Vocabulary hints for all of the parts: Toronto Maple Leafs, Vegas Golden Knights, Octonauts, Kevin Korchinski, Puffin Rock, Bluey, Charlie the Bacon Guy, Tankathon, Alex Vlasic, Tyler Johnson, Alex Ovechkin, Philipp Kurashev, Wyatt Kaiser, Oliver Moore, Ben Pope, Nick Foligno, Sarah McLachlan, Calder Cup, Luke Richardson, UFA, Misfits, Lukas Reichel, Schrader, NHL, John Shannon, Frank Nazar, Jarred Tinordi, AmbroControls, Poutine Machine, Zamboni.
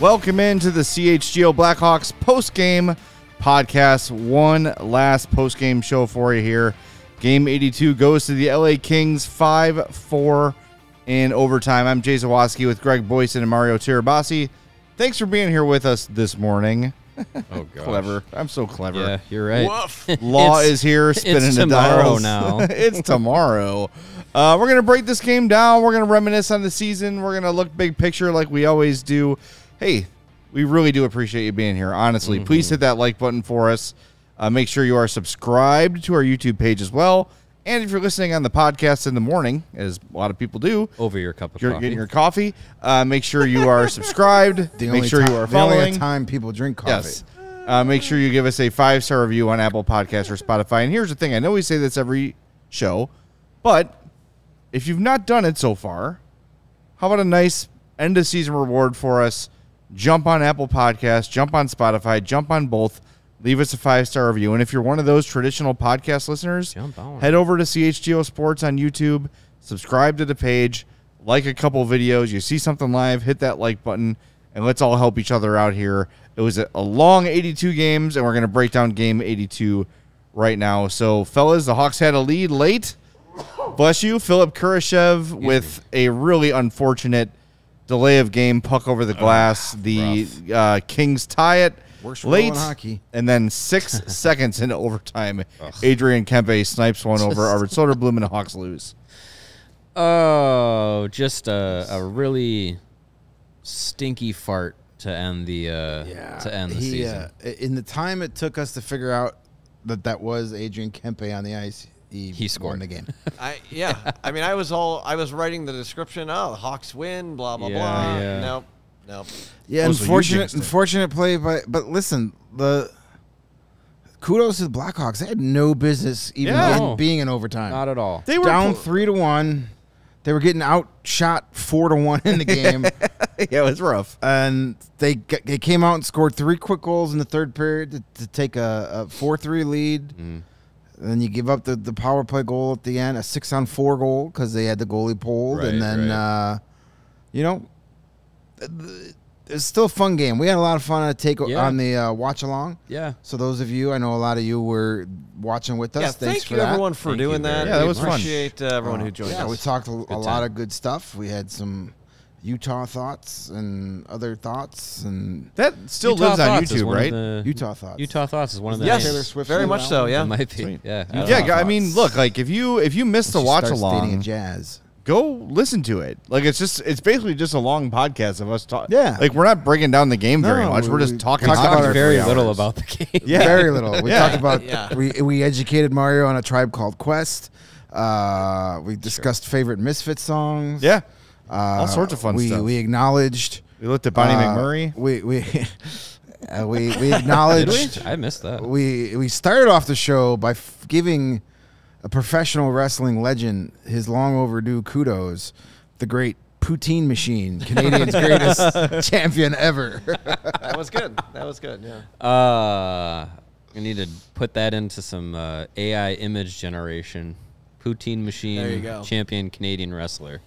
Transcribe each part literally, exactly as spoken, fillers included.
Welcome into the C H G O Blackhawks post-game podcast. One last post-game show for you here. Game eighty-two goes to the L A Kings five four in overtime. I'm Jay Zawoski with Greg Boyson and Mario Tirabassi. Thanks for being here with us this morning. Oh, gosh. Clever. I'm so clever. Yeah, you're right. Woof. Law is here spinning the dials. It's tomorrow now. It's tomorrow. Uh, we're going to break this game down. We're going to reminisce on the season. We're going to look big picture like we always do. Hey, we really do appreciate you being here. Honestly, mm-hmm. Please hit that like button for us. Uh, make sure you are subscribed to our YouTube page as well. And if you're listening on the podcast in the morning, as a lot of people do, over your cup of you're coffee, getting your coffee. Uh, make sure you are subscribed. The make only sure time, you are following. The only time people drink coffee. Yes. Uh, make sure you give us a five star review on Apple Podcasts or Spotify. And here's the thing: I know we say this every show, but if you've not done it so far, how about a nice end of season reward for us? Jump on Apple Podcasts, jump on Spotify, jump on both. Leave us a five-star review. And if you're one of those traditional podcast listeners, head over to C H G O Sports on YouTube, subscribe to the page, like a couple videos. You see something live, hit that like button, and let's all help each other out here. It was a long eighty-two games, and we're going to break down game eighty-two right now. So, fellas, the Hawks had a lead late. Bless you. Philipp Kurashev with a really unfortunate delay of game, puck over the glass. Oh, the uh, Kings tie it Works late, hockey. And then six seconds into overtime, Ugh. Adrian Kempe snipes one over Arvid Soderblom, and the Hawks lose. Oh, just a, a really stinky fart to end the uh, yeah. to end the he, season. Uh, in the time it took us to figure out that that was Adrian Kempe on the ice, He, he scored in the game. I, yeah. yeah, I mean, I was all I was writing the description. Oh, the Hawks win. Blah blah yeah, blah. Yeah. Nope, nope. Yeah, also, unfortunate, unfortunate play. But but listen, the kudos to the Blackhawks. They had no business even yeah. being in overtime. Not at all. They were down three to one. They were getting outshot four to one in the game. Yeah, it was rough. And they they came out and scored three quick goals in the third period to, to take a four three lead. Mm. And then you give up the, the power play goal at the end, a six on four goal because they had the goalie pulled. Right, and then, right. uh, you know, it's still a fun game. We had a lot of fun on, take yeah. on the uh, watch-along. Yeah. So those of you, I know a lot of you were watching with us. Yeah, Thanks thank for you, that. everyone, for thank doing you, that. Yeah, that was fun. We appreciate uh, everyone uh, who joined yeah, us. We talked a, a lot of good stuff. We had some Utah thoughts and other thoughts, and that still Utah lives on YouTube, right? The, Utah thoughts. Utah thoughts is one of the yes, Taylor Swift very much so. Yeah, it might be. Yeah, I yeah. Know. I mean, look, like if you if you missed the watch along, jazz, go listen to it. Like it's just it's basically just a long podcast of us talking. Yeah, like we're not breaking down the game no, very much. We, we're just talking we about about very little hours. about the game. Yeah, very little. We yeah. talked about yeah. we we educated Mario on A Tribe Called Quest. Uh, we discussed sure. favorite Misfits songs. Yeah. Uh, all sorts of fun we, stuff. We acknowledged. We looked at Bonnie uh, McMurray. We we uh, we we acknowledged. Did we? I missed that. We we started off the show by f giving a professional wrestling legend his long overdue kudos. The great Poutine Machine, Canadian's greatest champion ever. That was good. That was good. Yeah. Uh, I need to put that into some uh, A I image generation. Poutine Machine, there you go. Champion Canadian wrestler.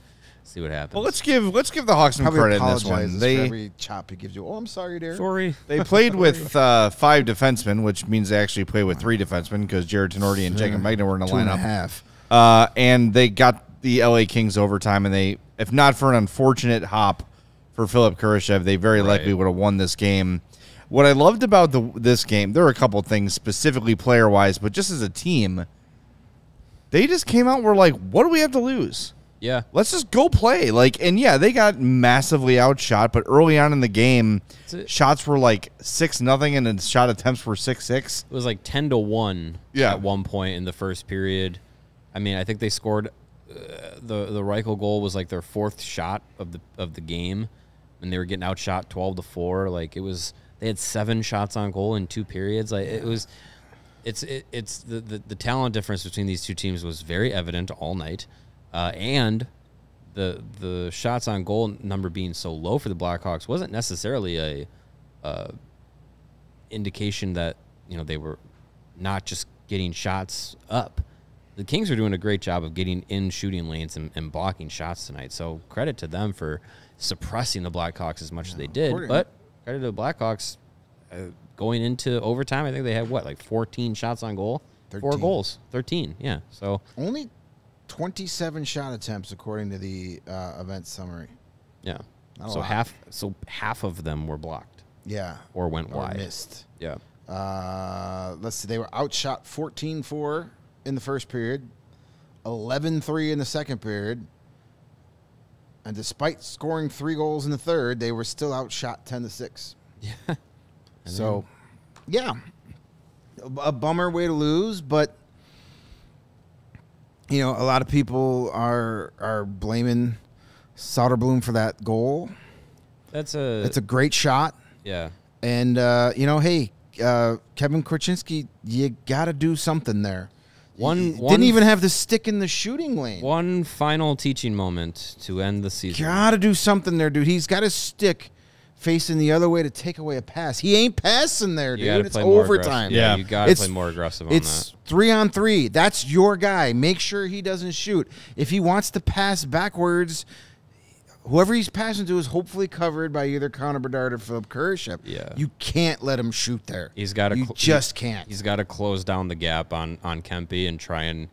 See what happens. Well, let's give let's give the Hawks some credit in this one. They, every chop he gives you. Oh, I'm sorry, Derek. Sorry. They played sorry. with uh, five defensemen, which means they actually played with three defensemen because Jarred Tinordi and Jake Magna were in the Two lineup. And, a half. Uh, and they got the L A Kings overtime, and they, if not for an unfortunate hop for Philipp Kurashev, they very right. likely would have won this game. What I loved about the, this game, there were a couple things specifically player wise, but just as a team, they just came out. And we're like, what do we have to lose? Yeah. Let's just go play. Like, and yeah, they got massively outshot, but early on in the game, shots were like six nothing and then shot attempts were six six. It was like ten to one yeah. at one point in the first period. I mean, I think they scored uh, the the Reichel goal was like their fourth shot of the of the game, and they were getting outshot twelve to four. Like it was, they had seven shots on goal in two periods. Like it was, it's it, it's the, the the talent difference between these two teams was very evident all night. Uh, and the the shots on goal number being so low for the Blackhawks wasn't necessarily a uh, indication that, you know, they were not just getting shots up. The Kings were doing a great job of getting in shooting lanes and, and blocking shots tonight. So credit to them for suppressing the Blackhawks as much yeah, as they did. Important. But credit to the Blackhawks uh, going into overtime. I think they had what, like fourteen shots on goal, thirteen. Four goals, thirteen. Yeah, so only twenty-seven shot attempts according to the uh, event summary. Yeah. Not so half so half of them were blocked. Yeah. Or went or wide. Missed. Yeah. Uh, let's see. They were outshot fourteen four in the first period, eleven three in the second period. And despite scoring three goals in the third, they were still outshot ten to six. Yeah. And so, yeah. A bummer way to lose, but you know, a lot of people are are blaming Soderblom for that goal. That's a that's a great shot. Yeah, and uh, you know, hey, uh, Kevin Korchinski, you got to do something there. One, one didn't even have the stick in the shooting lane. One final teaching moment to end the season. Got to do something there, dude. He's got his stick facing the other way to take away a pass. He ain't passing there, dude. You it's overtime. Yeah. yeah, you got to play more aggressive on it's that. It's three on three. That's your guy. Make sure he doesn't shoot. If he wants to pass backwards, whoever he's passing to is hopefully covered by either Connor Bedard or Philipp Kurashev. Yeah. You can't let him shoot there. He's got to. You just can't. He's got to close down the gap on, on Kempe and try and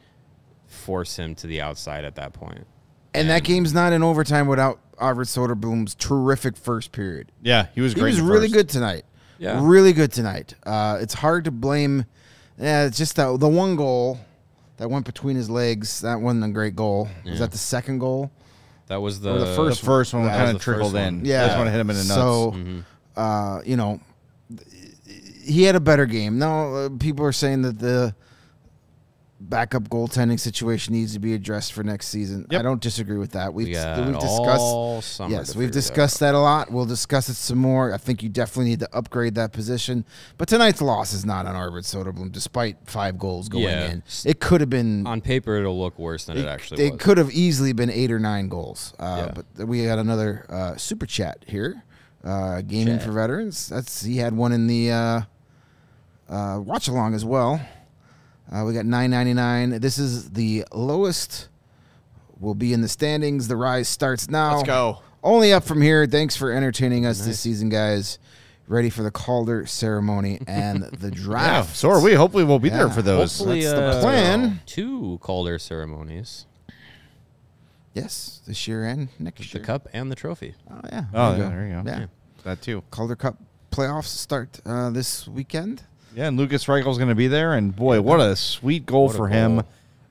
force him to the outside at that point. And, and that game's not in overtime without Arvid Soderblom's terrific first period. Yeah, he was great. He was really first. good tonight. Yeah. Really good tonight. Uh, it's hard to blame. Yeah, it's just that the one goal that went between his legs, that wasn't a great goal. Yeah. Was that the second goal? That was the, the, first, the first one. That kind of trickled in. Yeah. I just want to hit him in the nuts. So, mm-hmm. uh, you know, he had a better game. Now, uh, people are saying that the backup goaltending situation needs to be addressed for next season. Yep. I don't disagree with that. We've, we we've discussed yes, we've discussed that, that a lot. We'll discuss it some more. I think you definitely need to upgrade that position. But tonight's loss is not on Arvid Soderblom, despite five goals going yeah. in. It could have been on paper. It'll look worse than it, it actually. It was. could have easily been eight or nine goals. Uh, yeah. But we got another uh, super chat here. Uh, gaming chat. for veterans. That's he had one in the uh, uh, watch along as well. Uh, we got nine ninety-nine. This is the lowest we'll be in the standings. The rise starts now. Let's go. Only up from here. Thanks for entertaining us nice. this season, guys. Ready for the Calder ceremony and the draft. Yeah, so are we. Hopefully we'll be yeah. there for those. Hopefully, That's uh, the plan. Two Calder ceremonies. Yes, this year and next the year. The cup and the trophy. Oh, yeah. Oh, there you yeah, go. There you go. Yeah. yeah. That too. Calder Cup playoffs start uh, this weekend. Yeah, and Lukas Reichel's going to be there, and boy, what a sweet goal what for him. Goal.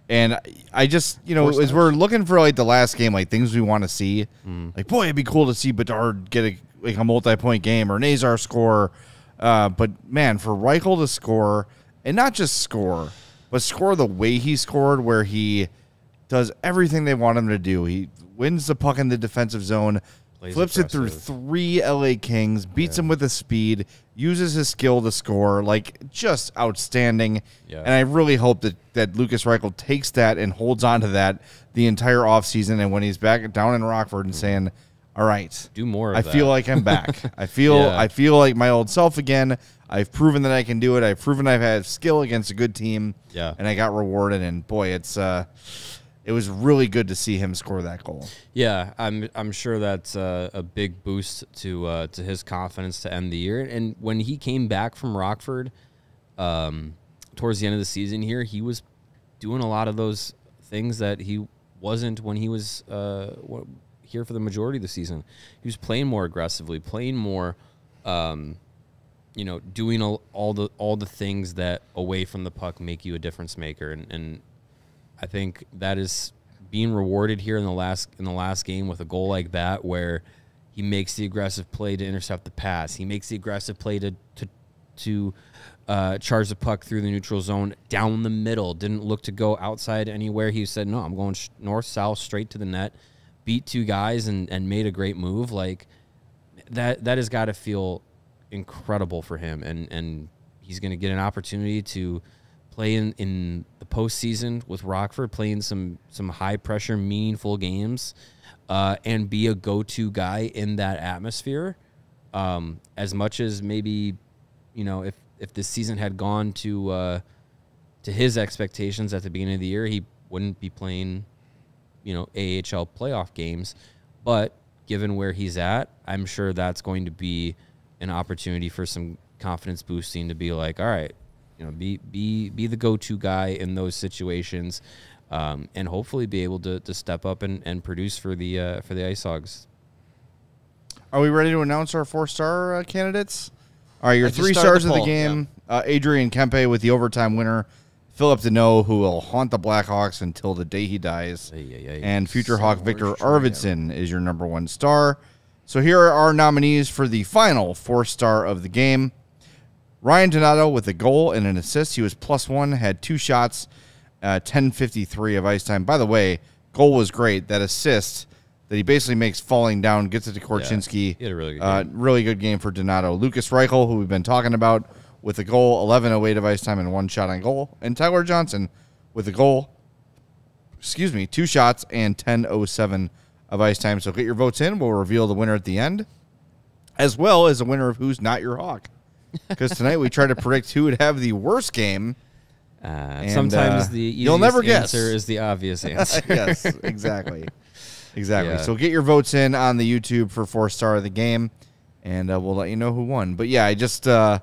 And I just, you know, as we're looking for, like, the last game, like, things we want to see, mm. like, boy, it'd be cool to see Bedard get, a, like, a multi-point game or Nazar score. Uh, but, man, for Reichel to score, and not just score, but score the way he scored, where he does everything they want him to do. He wins the puck in the defensive zone, Plays flips impressive. it through three L A Kings, beats yeah. him with his speed, uses his skill to score, like just outstanding. Yeah. And I really hope that, that Lukas Reichel takes that and holds on to that the entire offseason. And when he's back down in Rockford and mm. saying, all right, do more of I that. feel like I'm back. I feel yeah. I feel like my old self again. I've proven that I can do it. I've proven I've had skill against a good team. Yeah. And I got rewarded. And boy, it's uh it was really good to see him score that goal. Yeah, I'm I'm sure that's uh, a big boost to uh, to his confidence to end the year. And when he came back from Rockford um, towards the end of the season here, he was doing a lot of those things that he wasn't when he was uh, here for the majority of the season. He was playing more aggressively, playing more, um, you know, doing all, all the all the things that away from the puck make you a difference maker, and and. I think that is being rewarded here in the last in the last game with a goal like that, where he makes the aggressive play to intercept the pass. He makes the aggressive play to to to uh, charge the puck through the neutral zone down the middle. Didn't look to go outside anywhere. He said, no, I'm going north, south, straight to the net. Beat two guys and, and made a great move. Like that, that has got to feel incredible for him. And, and he's going to get an opportunity to play in, in the postseason with Rockford, playing some, some high pressure, meaningful games, uh, and be a go-to guy in that atmosphere. Um, as much as maybe, you know, if, if this season had gone to, uh, to his expectations at the beginning of the year, he wouldn't be playing, you know, A H L playoff games. But given where he's at, I'm sure that's going to be an opportunity for some confidence boosting to be like, all right, you know, be be be the go-to guy in those situations, um, and hopefully be able to to step up and, and produce for the uh, for the Ice Hogs. Are we ready to announce our four-star uh, candidates? All right, your three stars of the game: yeah. uh, Adrian Kempe with the overtime winner, Philipp Deneau, who will haunt the Blackhawks until the day he dies, yeah, yeah, yeah. and future so Hawk Victor Arvidsson yeah. is your number one star. So here are our nominees for the final four-star of the game. Ryan Donato with a goal and an assist. He was plus one, had two shots, uh, ten fifty-three of ice time. By the way, goal was great. That assist that he basically makes falling down, gets it to Korchinski. Yeah, he had a really good uh, game. Really good game for Donato. Lukas Reichel, who we've been talking about, with a goal, eleven oh eight of ice time, and one shot on goal. And Tyler Johnson with a goal, excuse me, two shots and ten oh seven of ice time. So get your votes in. We'll reveal the winner at the end, as well as the winner of Who's Not Your Hawk. Because tonight we try to predict who would have the worst game. Uh, and, sometimes uh, the easiest you'll never guess. Answer is the obvious answer. Yes, exactly. Exactly. Yeah. So get your votes in on the YouTube for four-star of the game, and uh, we'll let you know who won. But, yeah, I just uh,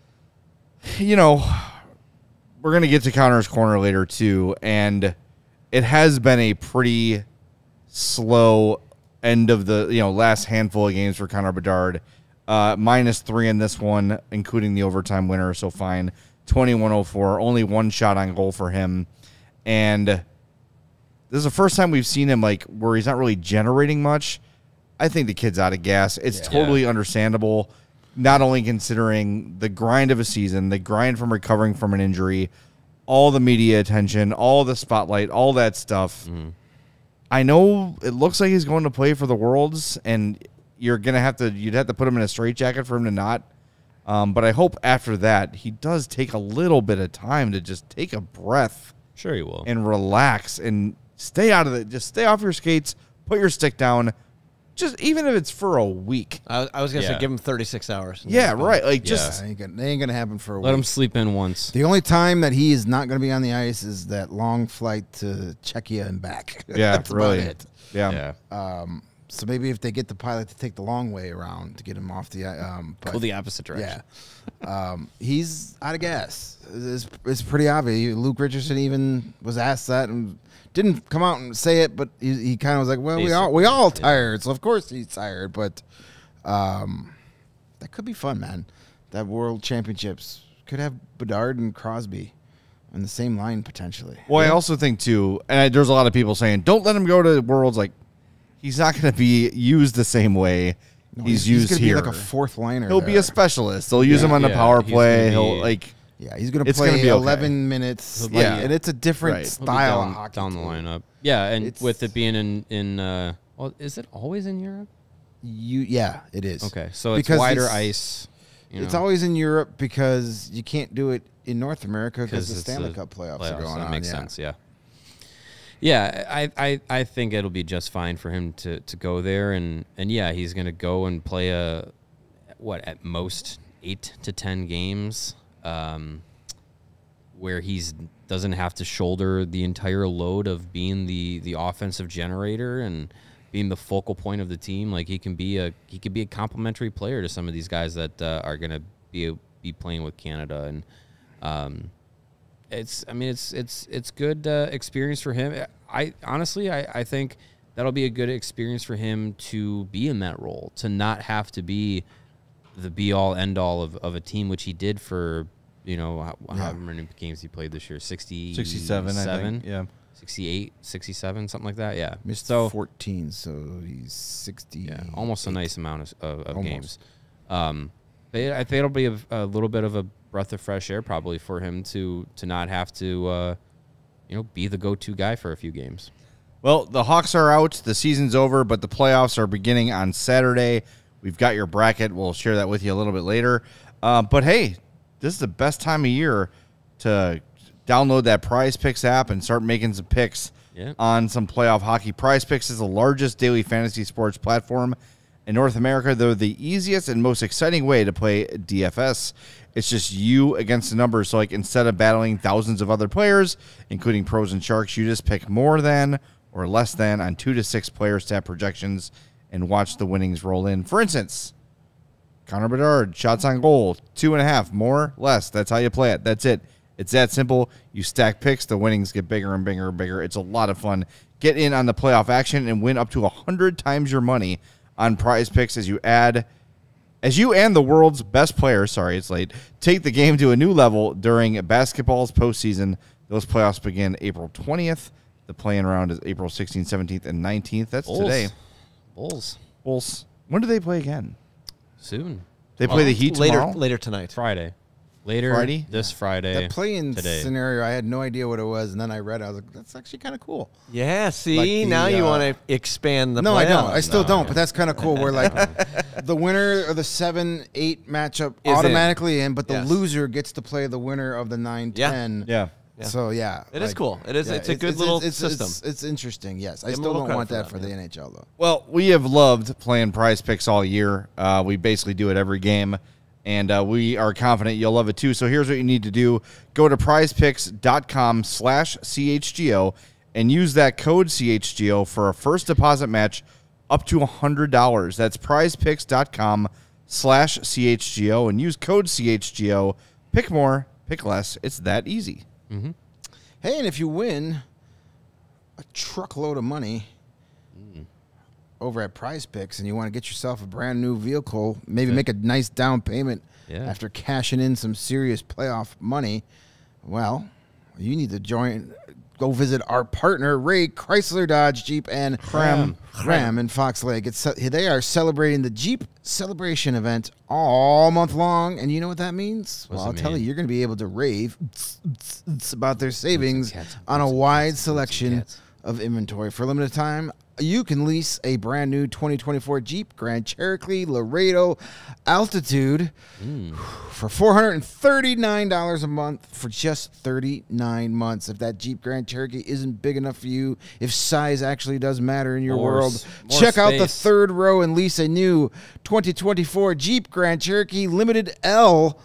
– you know, we're going to get to Connor's Corner later, too, and it has been a pretty slow end of the, you know, last handful of games for Connor Bedard. Uh, minus three in this one, including the overtime winner, so fine. twenty-one oh four, only one shot on goal for him. And this is the first time we've seen him, like, where he's not really generating much. I think the kid's out of gas. It's yeah. totally understandable. Not only considering the grind of a season, the grind from recovering from an injury, all the media attention, all the spotlight, all that stuff. Mm. I know it looks like he's going to play for the Worlds, and you're gonna have to you'd have to put him in a straitjacket for him to not. Um, but I hope after that he does take a little bit of time to just take a breath. Sure, he will, and relax and stay out of the. Just stay off your skates, put your stick down. Just even if it's for a week. I, I was going to yeah. say give him thirty-six hours. Yeah, right. Like just yeah. ain't gonna, they ain't going to happen for a Let week. Let him sleep in once. The only time that he is not going to be on the ice is that long flight to Czechia and back. Yeah, that's really. About it. Yeah. yeah. Um, so maybe if they get the pilot to take the long way around to get him off the um but, go the opposite direction. Yeah. um, he's out of gas. It's, it's pretty obvious. Luke Richardson even was asked that and didn't come out and say it, but he, he kind of was like, well, Basically, we all we all tired, yeah. so of course he's tired. But um, that could be fun, man. That World Championships could have Bedard and Crosby on the same line potentially. Well, yeah. I also think, too, and I, there's a lot of people saying, don't let him go to Worlds. Like, he's not going to be used the same way no, he's, he's used he's here. He's going to be like a fourth liner. He'll there. be a specialist. They'll use yeah, him on yeah, the power play. He'll, like... Yeah, he's going to play gonna eleven okay. minutes, yeah. like, and it's a different right. style down, of hockey down the lineup. Yeah, and it's, with it being in in, uh, well, is it always in Europe? You yeah, it is. Okay, so because it's wider it's, ice. You know. It's always in Europe because you can't do it in North America because the Stanley Cup playoffs, playoffs are going so that on. Makes yeah. sense. Yeah, yeah, I, I I think it'll be just fine for him to to go there, and and yeah, he's going to go and play a what at most eight to ten games. Um, where he's doesn't have to shoulder the entire load of being the the offensive generator and being the focal point of the team. Like he can be a he could be a complementary player to some of these guys that uh, are gonna be be playing with Canada, and um, it's I mean it's it's it's good uh, experience for him. I honestly I I think that'll be a good experience for him to be in that role, to not have to be the be all end all of of a team, which he did for. You know, how, yeah. however many games he played this year, sixty-seven, I think. Yeah. sixty-eight, sixty-seven, something like that. Yeah. Missed so, fourteen, so he's sixty. Yeah, almost a nice amount of, of, of games. Um, they, I think it'll be a, a little bit of a breath of fresh air probably for him to to not have to, uh, you know, be the go-to guy for a few games. Well, the Hawks are out. The season's over, but the playoffs are beginning on Saturday. We've got your bracket. We'll share that with you a little bit later. Uh, but, hey, this is the best time of year to download that Prize Picks app and start making some picks yep. on some playoff hockey. Prize Picks is the largest daily fantasy sports platform in North America. They're the easiest and most exciting way to play D F S. It's just you against the numbers. So, like, instead of battling thousands of other players, including pros and sharks, you just pick more than or less than on two to six player stat projections and watch the winnings roll in. For instance, Connor Bedard, shots on goal, two and a half, more, less. That's how you play it. That's it. It's that simple. You stack picks, the winnings get bigger and bigger and bigger. It's a lot of fun. Get in on the playoff action and win up to one hundred times your money on Prize Picks as you add, as you and the world's best players, sorry, it's late, take the game to a new level during basketball's postseason. Those playoffs begin April twentieth. The play-in round is April sixteenth, seventeenth, and nineteenth. That's Bulls. today. Bulls. Bulls. When do they play again? Soon. They well, play the Heat later, tomorrow? Later tonight. Friday. Later Friday? this yeah. Friday. That play-in scenario, I had no idea what it was, and then I read it. I was like, that's actually kind of cool. Yeah, see, like the, now you uh, want to expand the No, playoffs. I don't. I still no, don't, yeah. but that's kind of cool. We're like the winner of the seven eight matchup Is automatically it? in, but the yes. loser gets to play the winner of the nine ten. Yeah. yeah. Yeah. So yeah, it like, is cool. It is. Yeah, it's, it's a good it's, little it's, system. It's, it's interesting. Yes, I Give still don't want for that for the yeah. N H L though. Well, we have loved playing Prize Picks all year. Uh, we basically do it every game, and uh, we are confident you'll love it too. So here's what you need to do: go to prize picks dot com slash C H G O and use that code C H G O for a first deposit match up to a hundred dollars. That's prize picks dot com slash C H G O and use code C H G O. Pick more, pick less. It's that easy. Mm-hmm. Hey, and if you win a truckload of money mm. over at Prize Picks and you want to get yourself a brand new vehicle, maybe okay. make a nice down payment yeah. after cashing in some serious playoff money, well, you need to join. Go visit our partner, Ray Chrysler Dodge Jeep and Ram, Ram, Ram in Fox Lake. It's, they are celebrating the Jeep Celebration event all month long. And you know what that means? Well, I'll mean? tell you, you're going to be able to rave about their savings cats, on a wide cats, selection cats. of inventory. For a limited time, you can lease a brand new twenty twenty-four Jeep Grand Cherokee Laredo Altitude mm. for four hundred thirty-nine dollars a month for just thirty-nine months. If that Jeep Grand Cherokee isn't big enough for you, if size actually does matter in your more, world, more check space. out the third row and lease a new twenty twenty-four Jeep Grand Cherokee Limited L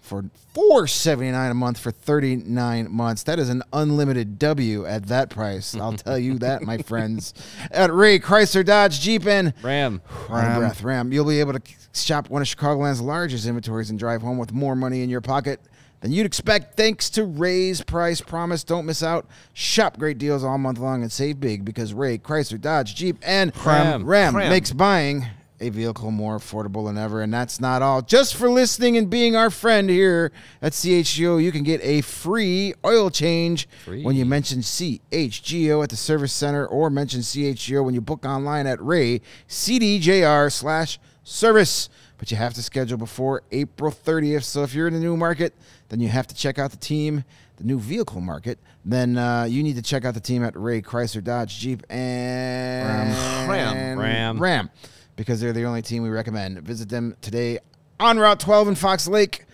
for four hundred seventy-nine dollars a month for thirty-nine months. That is an unlimited W at that price. I'll tell you that, my friends. At Ray Chrysler Dodge Jeep and Ram. Ram. Ram. Ram. You'll be able to shop one of Chicagoland's largest inventories and drive home with more money in your pocket than you'd expect thanks to Ray's Price Promise. Don't miss out. Shop great deals all month long and save big because Ray Chrysler Dodge Jeep and Ram, Ram. Ram. makes buying a vehicle more affordable than ever. And that's not all. Just for listening and being our friend here at C H G O, you can get a free oil change free. when you mention C H G O at the service center or mention C H G O when you book online at Ray C D J R slash service. But you have to schedule before April thirtieth. So if you're in the new market, then you have to check out the team, the new vehicle market. Then uh, you need to check out the team at Ray Chrysler Dodge Jeep and Ram. Ram. Ram. Ram. Because they're the only team we recommend. Visit them today on Route twelve in Fox Lake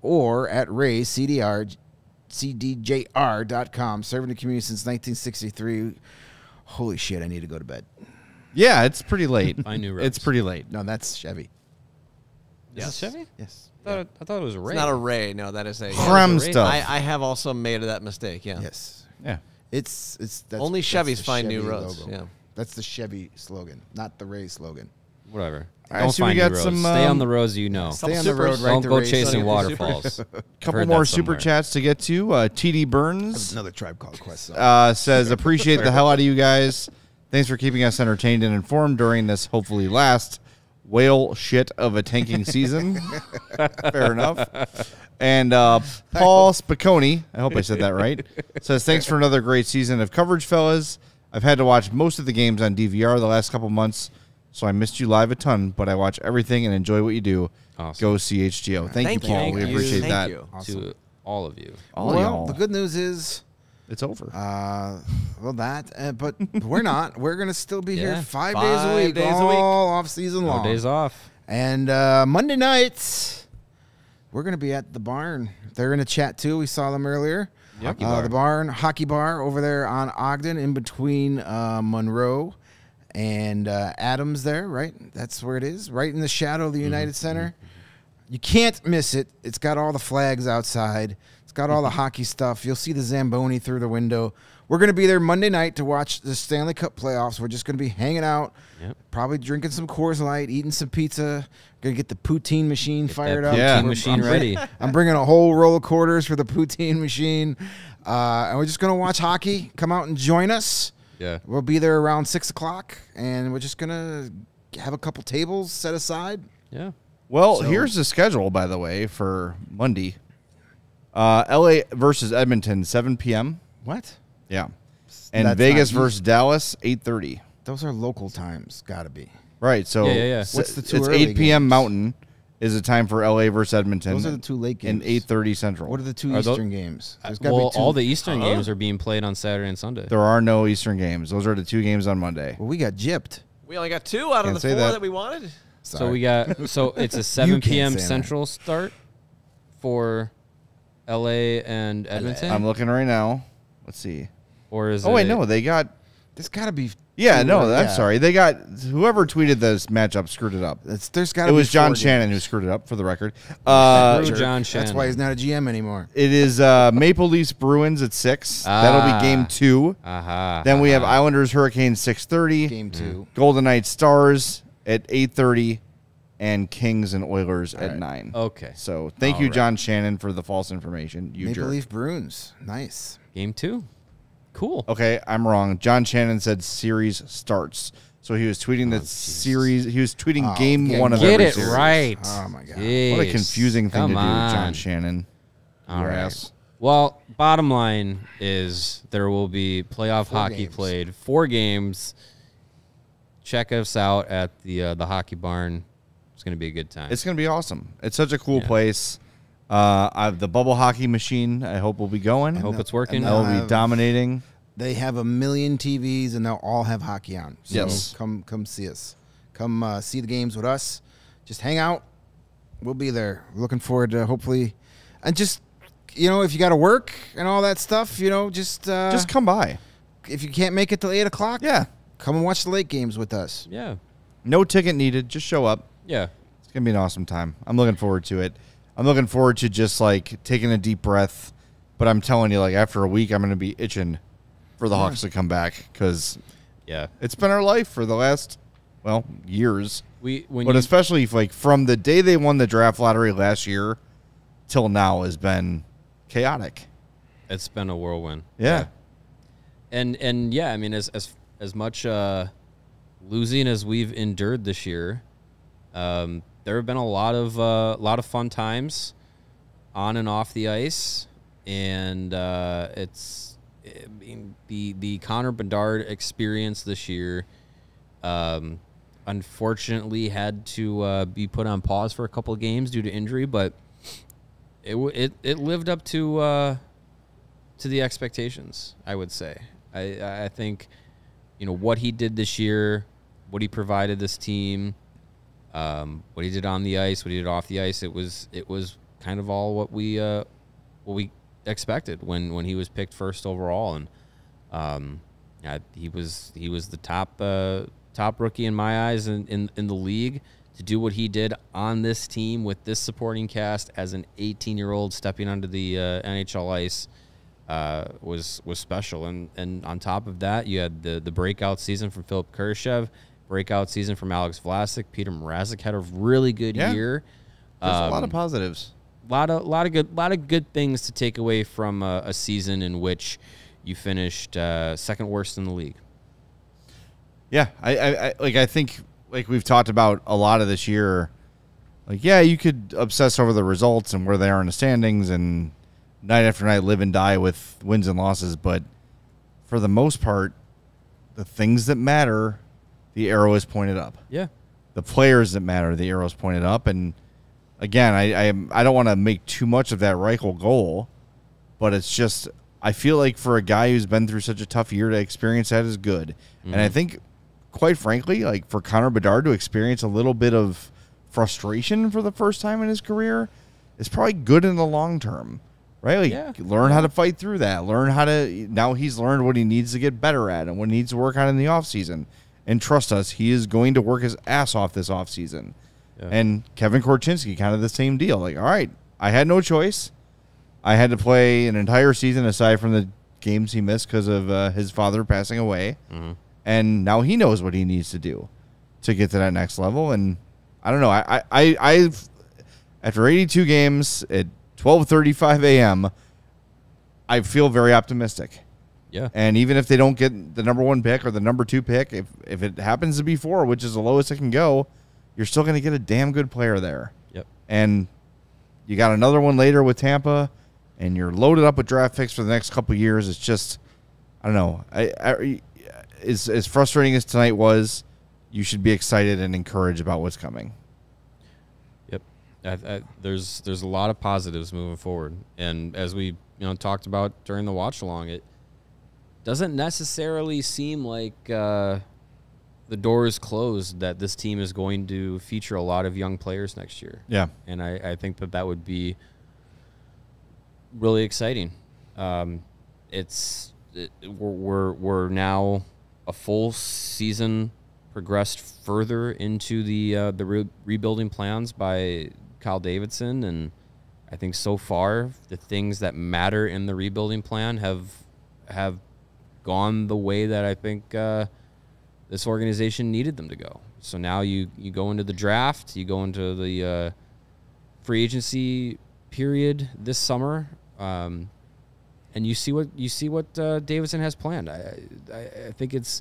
or at Ray C D R C D J R dot com. Serving the community since nineteen sixty-three. Holy shit, I need to go to bed. Yeah, it's pretty late. I knew It's pretty late. No, that's Chevy. Yes. Is it Chevy? Yes. I thought, I thought it was a Ray. It's not a Ray. No, that is a... Crumb stuff. I, I have also made that mistake, yeah. Yes. Yeah. It's... it's that's, Only Chevys find Chevy new roads. Logo. Yeah. That's the Chevy slogan, not the Ray slogan. Whatever. All right, so we got some. Um, stay on the roads, you know. Stay on the road, right? Don't go chasing waterfalls. A couple more super chats to get to. Uh, T D Burns, another Tribe Called Quest, uh, says, "Appreciate the hell out of you guys. Thanks for keeping us entertained and informed during this hopefully last whale shit of a tanking season. Fair enough. And uh, Paul Spiccone, I hope I said that right, says, thanks for another great season of coverage, fellas. I've had to watch most of the games on D V R the last couple months, so I missed you live a ton, but I watch everything and enjoy what you do. Awesome. Go C H G O. Thank, Thank you, Paul. You. We appreciate Thank that. You. Awesome. To all of you. All well, y'all. The good news is it's over. Uh, well, that, uh, but we're not. We're going to still be yeah. here five, five days a week, days all a week. off season long. No days off. And uh, Monday nights, we're going to be at the Barn. They're in a chat, too. We saw them earlier. Yep. Uh, the Barn, hockey bar over there on Ogden in between uh, Monroe and uh, Adams there, right? That's where it is, right in the shadow of the United mm-hmm. Center. You can't miss it. It's got all the flags outside. It's got all the hockey stuff. You'll see the Zamboni through the window. We're going to be there Monday night to watch the Stanley Cup playoffs. We're just going to be hanging out, yep. probably drinking some Coors Light, eating some pizza. Going to get the poutine machine get fired up. Yeah, machine I'm ready. I'm bringing a whole roll of quarters for the poutine machine. Uh, and we're just going to watch hockey. Come out and join us. Yeah, we'll be there around six o'clock, and we're just going to have a couple tables set aside. Yeah. Well, so. here's the schedule, by the way, for Monday. Uh, L A versus Edmonton, seven P M What? Yeah. And That's Vegas versus Dallas, eight thirty. Those are local times, got to be. Right, so yeah, yeah, yeah. What's the two it's eight P M Mountain is the time for L A versus Edmonton. Those are the two late games. And eight thirty Central. What are the two are Eastern those? games? There's gotta well, be two. All the Eastern uh-huh. games are being played on Saturday and Sunday. There are no Eastern games. Those are the two games on Monday. Well, we got gypped. We only got two out can't of the four that. that we wanted. Sorry. So we got so it's a seven P M Central that. start for L A and Edmonton. I'm looking right now. Let's see. Or is oh, it? Oh wait, no, they got. There's got to be. Yeah, no, I'm yeah. sorry. They got whoever tweeted this matchup screwed it up. It's, there's got. It was John Shannon who screwed it up, for the record. Uh, John Shannon. That's why he's not a G M anymore. It is uh, Maple Leafs Bruins at six. Ah, that'll be game two. Uh -huh, then uh -huh. we have Islanders Hurricanes six thirty. Game two. Golden Knights Stars at eight thirty. And Kings and Oilers All at right. nine. Okay. So thank All you, right. John Shannon, for the false information. You Maple jerk. Leaf Bruins. Nice. Game two. Cool. Okay, I'm wrong. John Shannon said series starts. So he was tweeting oh, the series. He was tweeting oh, game get, one of every series. Get it right. Oh, my God. Jeez. What a confusing thing Come to do, on. John Shannon. All Your right. Ass. Well, bottom line is there will be playoff four hockey games. played. Four games. Check us out at the uh, the Hockey Barn. It's going to be a good time. It's going to be awesome. It's such a cool yeah. place. Uh, I have the bubble hockey machine, I hope, will be going. I hope the, it's working. I'll be dominating. They have a million T Vs, and they'll all have hockey on. So yes. come come see us. Come uh, see the games with us. Just hang out. We'll be there. Looking forward to hopefully. And just, you know, if you got to work and all that stuff, you know, just. Uh, just come by. If you can't make it till eight o'clock, yeah. come and watch the late games with us. Yeah. No ticket needed. Just show up. Yeah. It's going to be an awesome time. I'm looking forward to it. I'm looking forward to just, like, taking a deep breath. But I'm telling you, like, after a week, I'm going to be itching for the yeah. Hawks to come back because, yeah, it's been our life for the last, well, years. We, when But you, especially, if, like, from the day they won the draft lottery last year till now has been chaotic. It's been a whirlwind. Yeah. yeah. And, and yeah, I mean, as as, as much uh, losing as we've endured this year, Um, there have been a lot of uh, lot of fun times on and off the ice, and uh, it's I mean, the the Connor Bedard experience this year. Um, unfortunately, had to uh, be put on pause for a couple of games due to injury, but it it it lived up to uh, to the expectations. I would say. I I think you know what he did this year, what he provided this team. Um, what he did on the ice, what he did off the ice, it was it was kind of all what we uh, what we expected when when he was picked first overall, and um, I, he was he was the top uh, top rookie in my eyes in, in in the league to do what he did on this team with this supporting cast as an eighteen year old stepping onto the uh, N H L ice uh, was was special, and and on top of that you had the the breakout season from Philipp Kurashev. Breakout season from Alex Vlasic. Peter Mrazek had a really good yeah. year. There's um, a lot of positives. A lot of, lot of good lot of good things to take away from a, a season in which you finished uh, second worst in the league. Yeah, I, I, I like. I think like we've talked about a lot of this year, like, yeah, you could obsess over the results and where they are in the standings and night after night live and die with wins and losses. But for the most part, the things that matter, the arrow is pointed up. Yeah. The players that matter, the arrow's pointed up. And again, I, I, I don't want to make too much of that Reichel goal, but it's just, I feel like for a guy who's been through such a tough year to experience that is good. Mm-hmm. And I think, quite frankly, like for Connor Bedard to experience a little bit of frustration for the first time in his career is probably good in the long term, right? Like, yeah. Learn how to fight through that. Learn how to, now he's learned what he needs to get better at and what he needs to work on in the offseason. And trust us, he is going to work his ass off this offseason. Yeah. And Kevin Korchinski, kind of the same deal. Like, all right, I had no choice. I had to play an entire season aside from the games he missed because of uh, his father passing away. Mm-hmm. And now he knows what he needs to do to get to that next level. And I don't know. I, I, I've, after eighty-two games at twelve thirty-five a m, I feel very optimistic. Yeah. And even if they don't get the number one pick or the number two pick, if, if it happens to be four, which is the lowest it can go, you're still going to get a damn good player there. Yep. And you got another one later with Tampa, and you're loaded up with draft picks for the next couple of years. It's just, I don't know. I, I, as, as frustrating as tonight was, you should be excited and encouraged about what's coming. Yep. I, I, there's there's a lot of positives moving forward. And as we you know talked about during the watch-along, it doesn't necessarily seem like uh, the door is closed that this team is going to feature a lot of young players next year. Yeah. And I, I think that that would be really exciting. Um, it's it, we're, we're, we're now a full season progressed further into the uh, the re rebuilding plans by Kyle Davidson, and I think so far the things that matter in the rebuilding plan have have gone the way that I think uh, this organization needed them to go. So now you you go into the draft, you go into the uh, free agency period this summer, um, and you see what you see what uh, Davidson has planned. I, I I think it's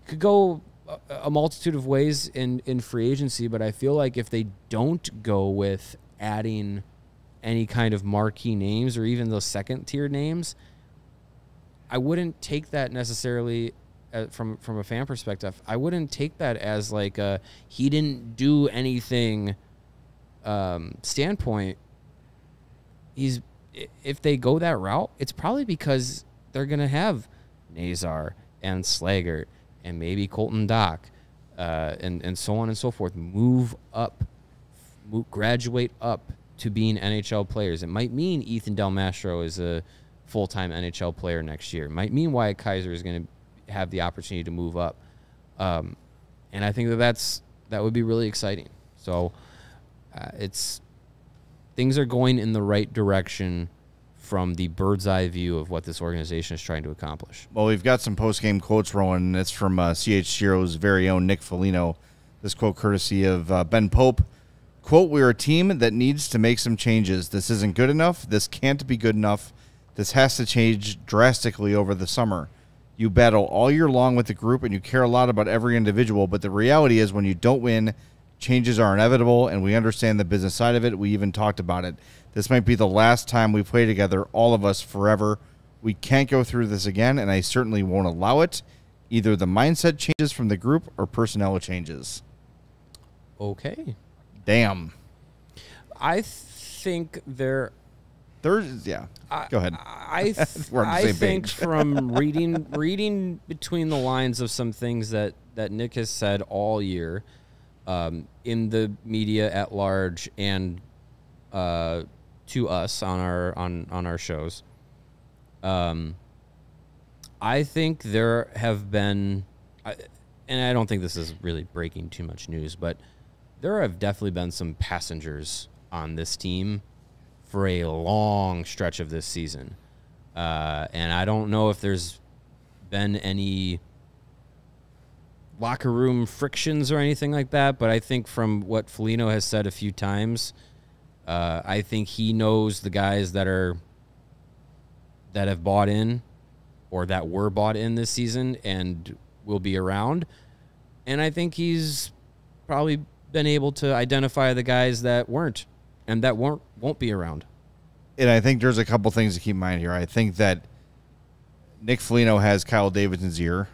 it could go a multitude of ways in, in free agency, but I feel like if they don't go with adding any kind of marquee names or even those second-tier names, I wouldn't take that necessarily from, from a fan perspective. I wouldn't take that as like a he didn't do anything um, standpoint. He's, if they go that route, it's probably because they're going to have Nazar and Slager and maybe Colton Dock, uh, and, and so on and so forth, move up, move, graduate up to being N H L players. It might mean Ethan Del Mastro is a full-time N H L player next year. It might mean Wyatt Kaiser is going to have the opportunity to move up. Um, and I think that that's, that would be really exciting. So uh, it's things are going in the right direction from the bird's eye view of what this organization is trying to accomplish. Well, we've got some post-game quotes rolling. It's from uh, C H G O's very own Nick Foligno. This quote courtesy of uh, Ben Pope. Quote, "We're a team that needs to make some changes. This isn't good enough. This can't be good enough. This has to change drastically over the summer. You battle all year long with the group, and you care a lot about every individual, but the reality is when you don't win, changes are inevitable, and we understand the business side of it. We even talked about it. This might be the last time we play together, all of us, forever. We can't go through this again, and I certainly won't allow it. Either the mindset changes from the group or personnel changes." Okay. Damn. I think there... There's, yeah. I, go ahead. I, th We're on the I same think page. From reading, reading between the lines of some things that, that Nick has said all year... Um, in the media at large and uh, to us on our on on our shows, um, I think there have been, I, and I don't think this is really breaking too much news, but there have definitely been some passengers on this team for a long stretch of this season, uh, and I don't know if there's been any locker room frictions or anything like that, but I think from what Foligno has said a few times, uh, I think he knows the guys that are that have bought in or that were bought in this season and will be around, and I think he's probably been able to identify the guys that weren't and that won't won't be around. And I think there's a couple things to keep in mind here. I think that Nick Foligno has Kyle Davidson's ear.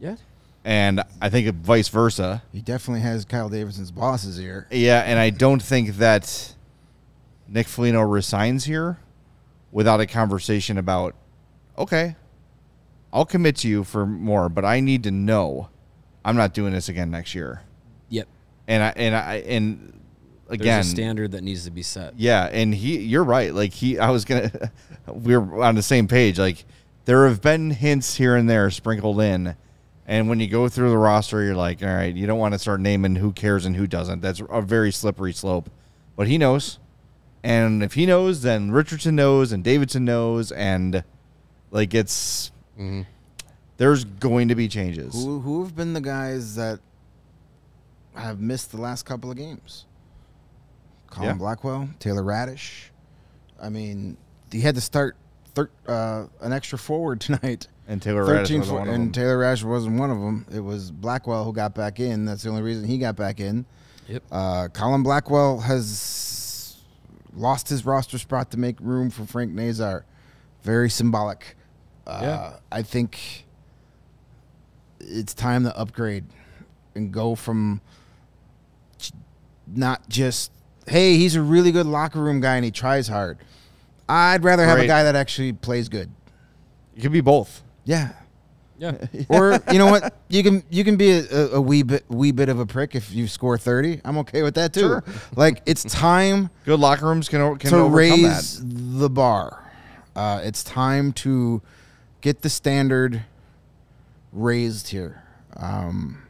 Yeah. And I think vice versa. He definitely has Kyle Davidson's boss's ear. Yeah, and I don't think that Nick Foligno resigns here without a conversation about, okay, I'll commit to you for more, but I need to know I'm not doing this again next year. Yep. And I and I and again, there's a standard that needs to be set. Yeah, and he, you're right. Like he, I was gonna, we we're on the same page. Like there have been hints here and there sprinkled in. And when you go through the roster, you're like, all right, you don't want to start naming who cares and who doesn't. That's a very slippery slope. But he knows. And if he knows, then Richardson knows and Davidson knows. And, like, it's mm-hmm. – there's going to be changes. Who, who have been the guys that have missed the last couple of games? Colin yeah. Blackwell, Taylor Radish. I mean, he had to start thir uh, an extra forward tonight. And Taylor Radish wasn't one of them. And Taylor Radish wasn't one of them. It was Blackwell who got back in. That's the only reason he got back in. Yep. Uh, Colin Blackwell has lost his roster spot to make room for Frank Nazar. Very symbolic. Uh, yeah. I think it's time to upgrade and go from not just, hey, he's a really good locker room guy and he tries hard. I'd rather Great. have a guy that actually plays good. You could be both. Yeah, yeah. Or you know what? You can you can be a, a wee bit wee bit of a prick if you score thirty. I'm okay with that too. Sure. Like it's time. Good locker rooms can can to overcome raise that. the bar. Uh, it's time to get the standard raised here. Um,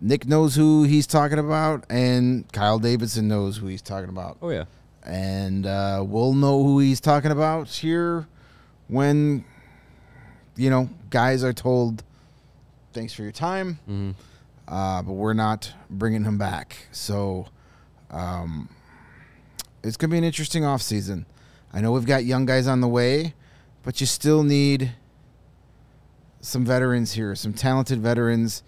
Nick knows who he's talking about, and Kyle Davidson knows who he's talking about. Oh yeah, and uh, we'll know who he's talking about here. When, you know, guys are told, thanks for your time, mm-hmm. uh, but we're not bringing him back. So um, it's going to be an interesting offseason. I know we've got young guys on the way, but you still need some veterans here, some talented veterans,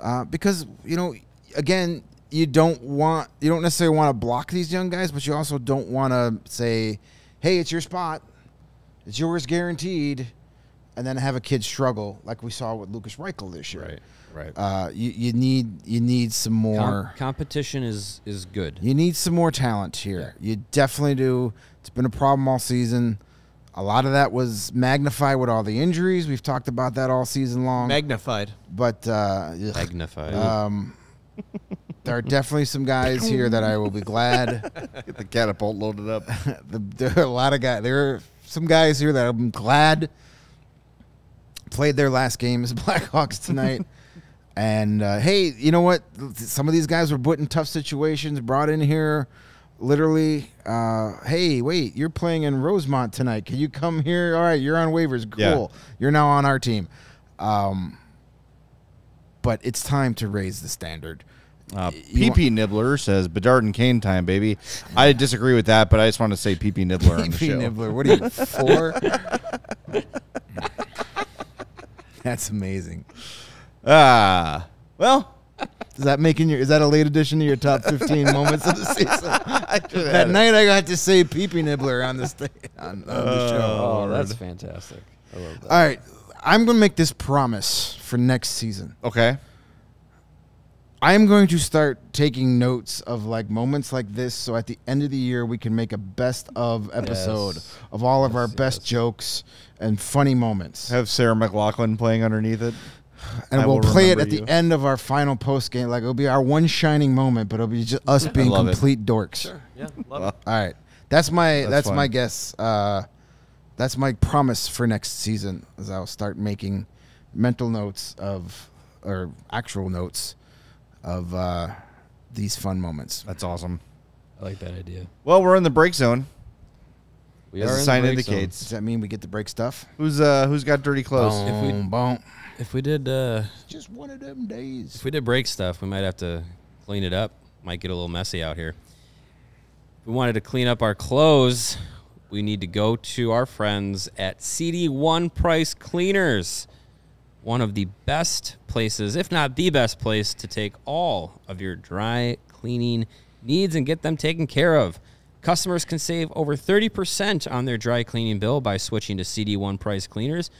uh, because, you know, again, you don't want, you don't necessarily want to block these young guys, but you also don't want to say, hey, it's your spot. It's yours guaranteed, and then have a kid struggle like we saw with Lukas Reichel this year. Right, right. Uh, you you need you need some more Com competition is is good. You need some more talent here. Yeah. You definitely do. It's been a problem all season. A lot of that was magnified with all the injuries. We've talked about that all season long. Magnified, but uh, magnified. Um, there are definitely some guys here that I will be glad. Get the catapult loaded up. the, there are a lot of guys. There are some guys here that I'm glad played their last game as Blackhawks tonight. And, uh, hey, you know what? Some of these guys were put in tough situations, brought in here literally. Uh, hey, wait, you're playing in Rosemont tonight. Can you come here? All right, you're on waivers. Cool. Yeah. You're now on our team. Um, but it's time to raise the standard. Uh, P P Nibbler says Bedard and Kane time, baby. I disagree with that, but I just want to say P P Nibbler on the show. P P Nibbler, what are you for? That's amazing. Ah, uh, well, is that making your? Is that a late addition to your top fifteen moments of the season? I that night, it. I got to say P P Nibbler on the sta on, on the show. Oh, oh that's right. Fantastic! I love that. All right, I'm going to make this promise for next season. Okay. I'm going to start taking notes of like moments like this, so at the end of the year we can make a best of episode yes. of all of yes, our best yes. jokes and funny moments. Have Sarah McLachlan playing underneath it, and I we'll play it at you. the end of our final post game. Like it'll be our one shining moment, but it'll be just us being complete it. dorks. Sure. Yeah, love it. All right, that's my that's, that's my guess. Uh, that's my promise for next season, is I'll start making mental notes of or actual notes. Of uh, these fun moments. That's awesome. I like that idea. Well, we're in the break zone. We As are. The sign in the indicates. Zone. Does that mean we get to break stuff? Who's uh who's got dirty clothes? Boom, if we boom. If we did uh, just one of them days. If we did break stuff, we might have to clean it up. Might get a little messy out here. If we wanted to clean up our clothes, we need to go to our friends at C D One Price Cleaners. one of the best places, if not the best place, to take all of your dry cleaning needs and get them taken care of. Customers can save over thirty percent on their dry cleaning bill by switching to C D One Price Cleaners.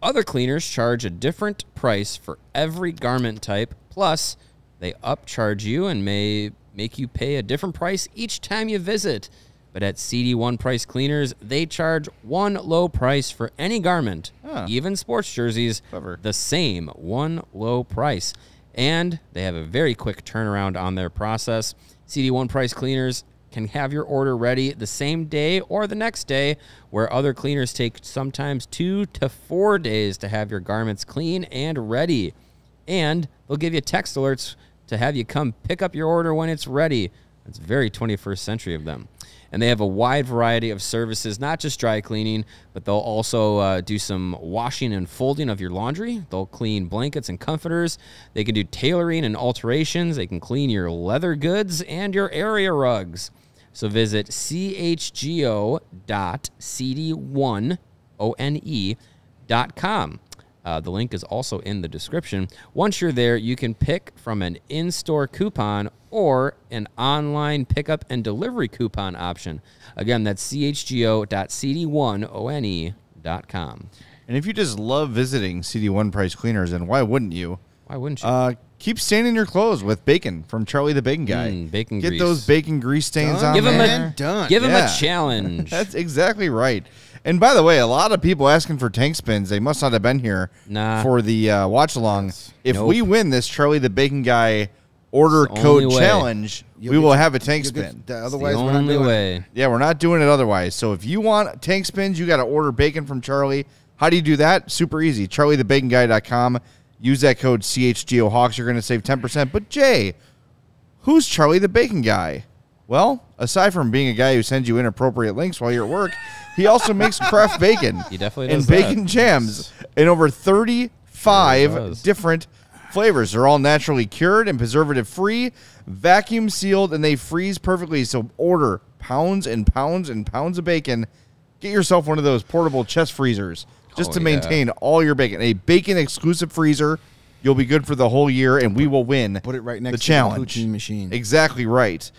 Other cleaners charge a different price for every garment type, plus they upcharge you and may make you pay a different price each time you visit. But at C D One Price Cleaners, they charge one low price for any garment, huh. even sports jerseys, Clever. the same one low price. And they have a very quick turnaround on their process. C D One Price Cleaners can have your order ready the same day or the next day, where other cleaners take sometimes two to four days to have your garments clean and ready. And they'll give you text alerts to have you come pick up your order when it's ready. That's very twenty-first century of them. And they have a wide variety of services, not just dry cleaning, but they'll also uh, do some washing and folding of your laundry. They'll clean blankets and comforters. They can do tailoring and alterations. They can clean your leather goods and your area rugs. So visit C H G O dot C D one dot com. Uh, the link is also in the description. Once you're there, you can pick from an in-store coupon or an online pickup and delivery coupon option. Again, that's C H G O dot C D one dot com. And if you just love visiting C D One Price Cleaners, then why wouldn't you? Why wouldn't you? Uh, keep staining your clothes with bacon from Charlie the Bacon Guy. Mm, bacon Get grease. those bacon grease stains done. on Give there. Him a, done. Give yeah. him a challenge. That's exactly right. And by the way, a lot of people asking for tank spins. They must not have been here nah. for the uh, watch-along. If nope. we win this Charlie the Bacon Guy order code way. challenge, you'll we get, will have a tank spin. Get, otherwise, the we're only not doing way. It. Yeah, we're not doing it otherwise. So if you want tank spins, you got to order bacon from Charlie. How do you do that? Super easy. Charlie the Bacon Guy dot com. Use that code C H G O Hawks. You're going to save ten percent. But, Jay, who's Charlie the Bacon Guy? Well, aside from being a guy who sends you inappropriate links while you're at work, he also makes craft bacon he definitely does and bacon that. jams in over thirty-five sure different flavors. They're all naturally cured and preservative-free, vacuum-sealed, and they freeze perfectly. So order pounds and pounds and pounds of bacon. Get yourself one of those portable chest freezers just oh, to maintain yeah. all your bacon. A bacon-exclusive freezer. You'll be good for the whole year, and we will win Put it right next the to challenge. The machine. Exactly right.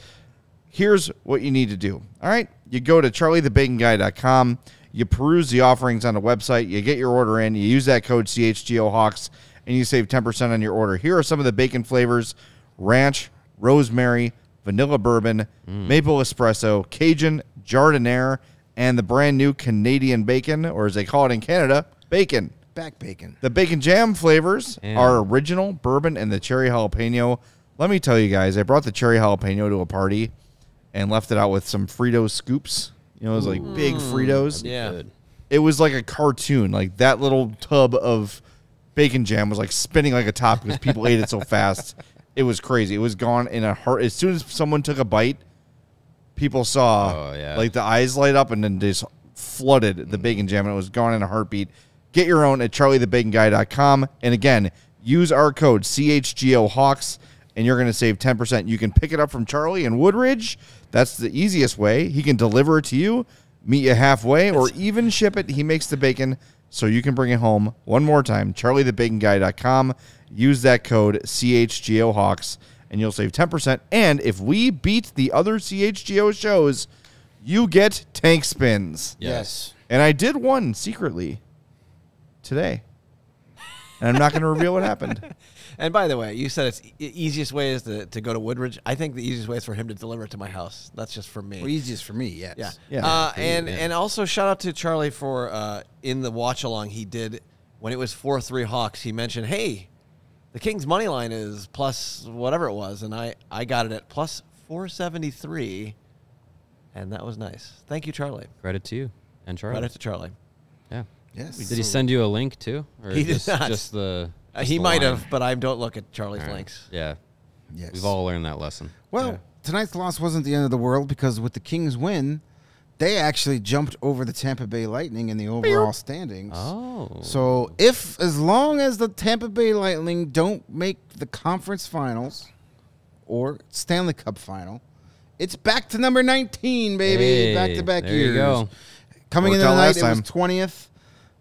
Here's what you need to do. All right, you go to Charlie the Bacon Guy dot com. You peruse the offerings on the website. You get your order in. You use that code C H G O Hawks, and you save ten percent on your order. Here are some of the bacon flavors: ranch, rosemary, vanilla bourbon, mm. maple espresso, Cajun, jardiniere, and the brand new Canadian bacon, or as they call it in Canada, bacon. Back bacon. The bacon jam flavors yeah. are original, bourbon, and the cherry jalapeno. Let me tell you guys, I brought the cherry jalapeno to a party and left it out with some Frito scoops. You know, it was like Ooh. big Fritos. Yeah. Good. It was like a cartoon. Like that little tub of bacon jam was like spinning like a top because people ate it so fast. It was crazy. It was gone in a heart. As soon as someone took a bite, people saw oh, yeah. like the eyes light up and then just flooded the mm. bacon jam, and it was gone in a heartbeat. Get your own at Charlie the Bacon Guy dot com. And again, use our code C H G O Hawks. And you're going to save ten percent. You can pick it up from Charlie in Woodridge. That's the easiest way. He can deliver it to you, meet you halfway, or even ship it. He makes the bacon so you can bring it home. One more time, Charlie the Bacon Guy dot com. Use that code C H G O Hawks, and you'll save ten percent. And if we beat the other C H G O shows, you get tank spins. Yes. And I did one secretly today. And I'm not going to reveal what happened. And by the way, you said it's e easiest way is to, to go to Woodridge. I think the easiest way is for him to deliver it to my house. That's just for me. Well, easiest for me, yes. Yeah. yeah. Uh, and, yeah. and also shout out to Charlie for uh, in the watch-along he did when it was four three Hawks. He mentioned, hey, the Kings money line is plus whatever it was. And I, I got it at plus four seventy-three. And that was nice. Thank you, Charlie. Credit to you and Charlie. Credit to Charlie. Yeah. Yes. Did he send you a link, too? Or he just, did not. Just the... Uh, he might line. have, but I don't look at Charlie's right. links. Yeah. Yes. We've all learned that lesson. Well, yeah. tonight's loss wasn't the end of the world because with the Kings win, they actually jumped over the Tampa Bay Lightning in the overall standings. Oh. So if, as long as the Tampa Bay Lightning don't make the conference finals or Stanley Cup final, it's back to number nineteen, baby. Back-to-back hey, -back years. There you go. Coming Worked into the night, it was twentieth.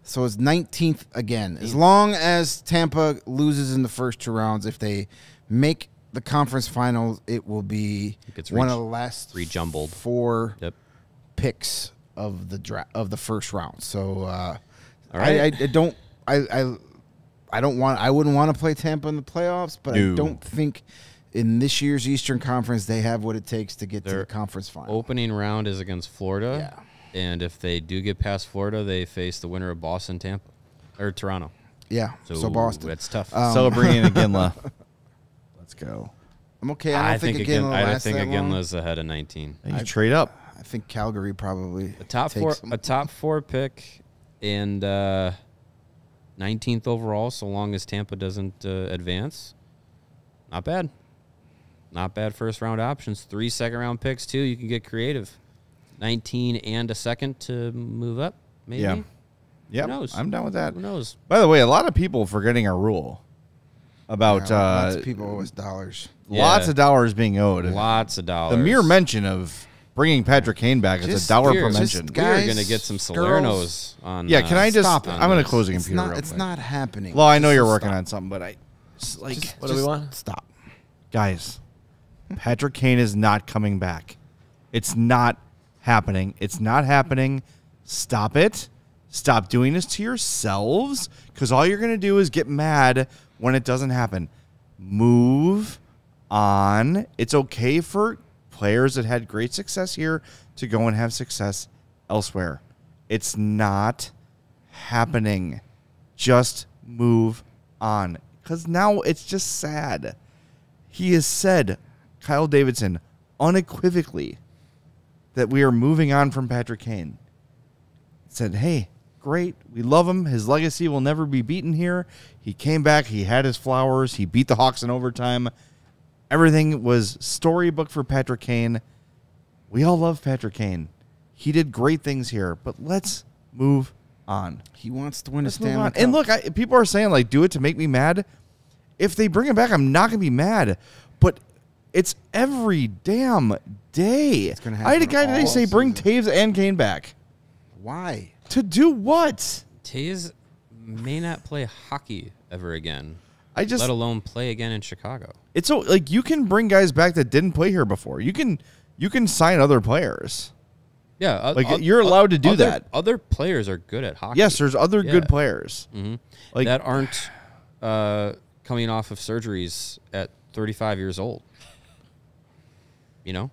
So it's nineteenth again. As long as Tampa loses in the first two rounds, if they make the conference finals, it will be it one of the last rejumbled four yep. picks of the draft of the first round. So uh, All right. I, I, I don't I, I I don't want I wouldn't want to play Tampa in the playoffs, but no. I don't think in this year's Eastern Conference they have what it takes to get Their to the conference final. Opening round is against Florida. Yeah. And if they do get past Florida, they face the winner of Boston, Tampa, or Toronto. Yeah, so, so Boston. That's tough. Um, Celebrating Iginla. Let's go. I'm okay. I don't I think, think Iginla lasts I think Iginla's ahead of nineteen. You I, trade up. I think Calgary probably a top four, them. a top four pick, and uh, nineteenth overall. So long as Tampa doesn't uh, advance, not bad. Not bad first round options. Three second round picks too. You can get creative. nineteen and a second to move up, maybe? Yeah. Yep. Who knows? I'm down with that. Who knows? By the way, a lot of people forgetting a rule about... Yeah, uh, lots of people owe us dollars. Lots yeah. of dollars being owed. Lots of dollars. The mere mention of bringing Patrick Kane back just, is a dollar per mention. Guys, we're going to get some Salernos on... Yeah, can uh, I just... Stop I'm going to close the it's computer not, real It's quick. not happening. Well, I know you're working stop. on something, but I... Just, like, just, what do we want? Stop. Guys, Patrick Kane is not coming back. It's not... happening. It's not happening. Stop it. Stop doing this to yourselves, because all you're going to do is get mad when it doesn't happen. Move on. It's okay for players that had great success here to go and have success elsewhere. It's not happening. Just move on, because now it's just sad. He has said, Kyle Davidson, unequivocally, that we are moving on from Patrick Kane. Said, hey, great. We love him. His legacy will never be beaten here. He came back. He had his flowers. He beat the Hawks in overtime. Everything was storybook for Patrick Kane. We all love Patrick Kane. He did great things here, but let's move on. He wants to win let's a Stanley Cup. And look, I, people are saying, like, do it to make me mad. If they bring him back, I'm not going to be mad. But it's every damn day. It's gonna I had a guy today say bring Taves and Kane back. Why? To do what? Taves may not play hockey ever again. I just let alone play again in Chicago. It's so like you can bring guys back that didn't play here before. You can you can sign other players. Yeah, uh, like uh, you're allowed to do other, that. Other players are good at hockey. Yes, there's other yeah. good players mm-hmm. like that aren't uh, coming off of surgeries at thirty-five years old. You know?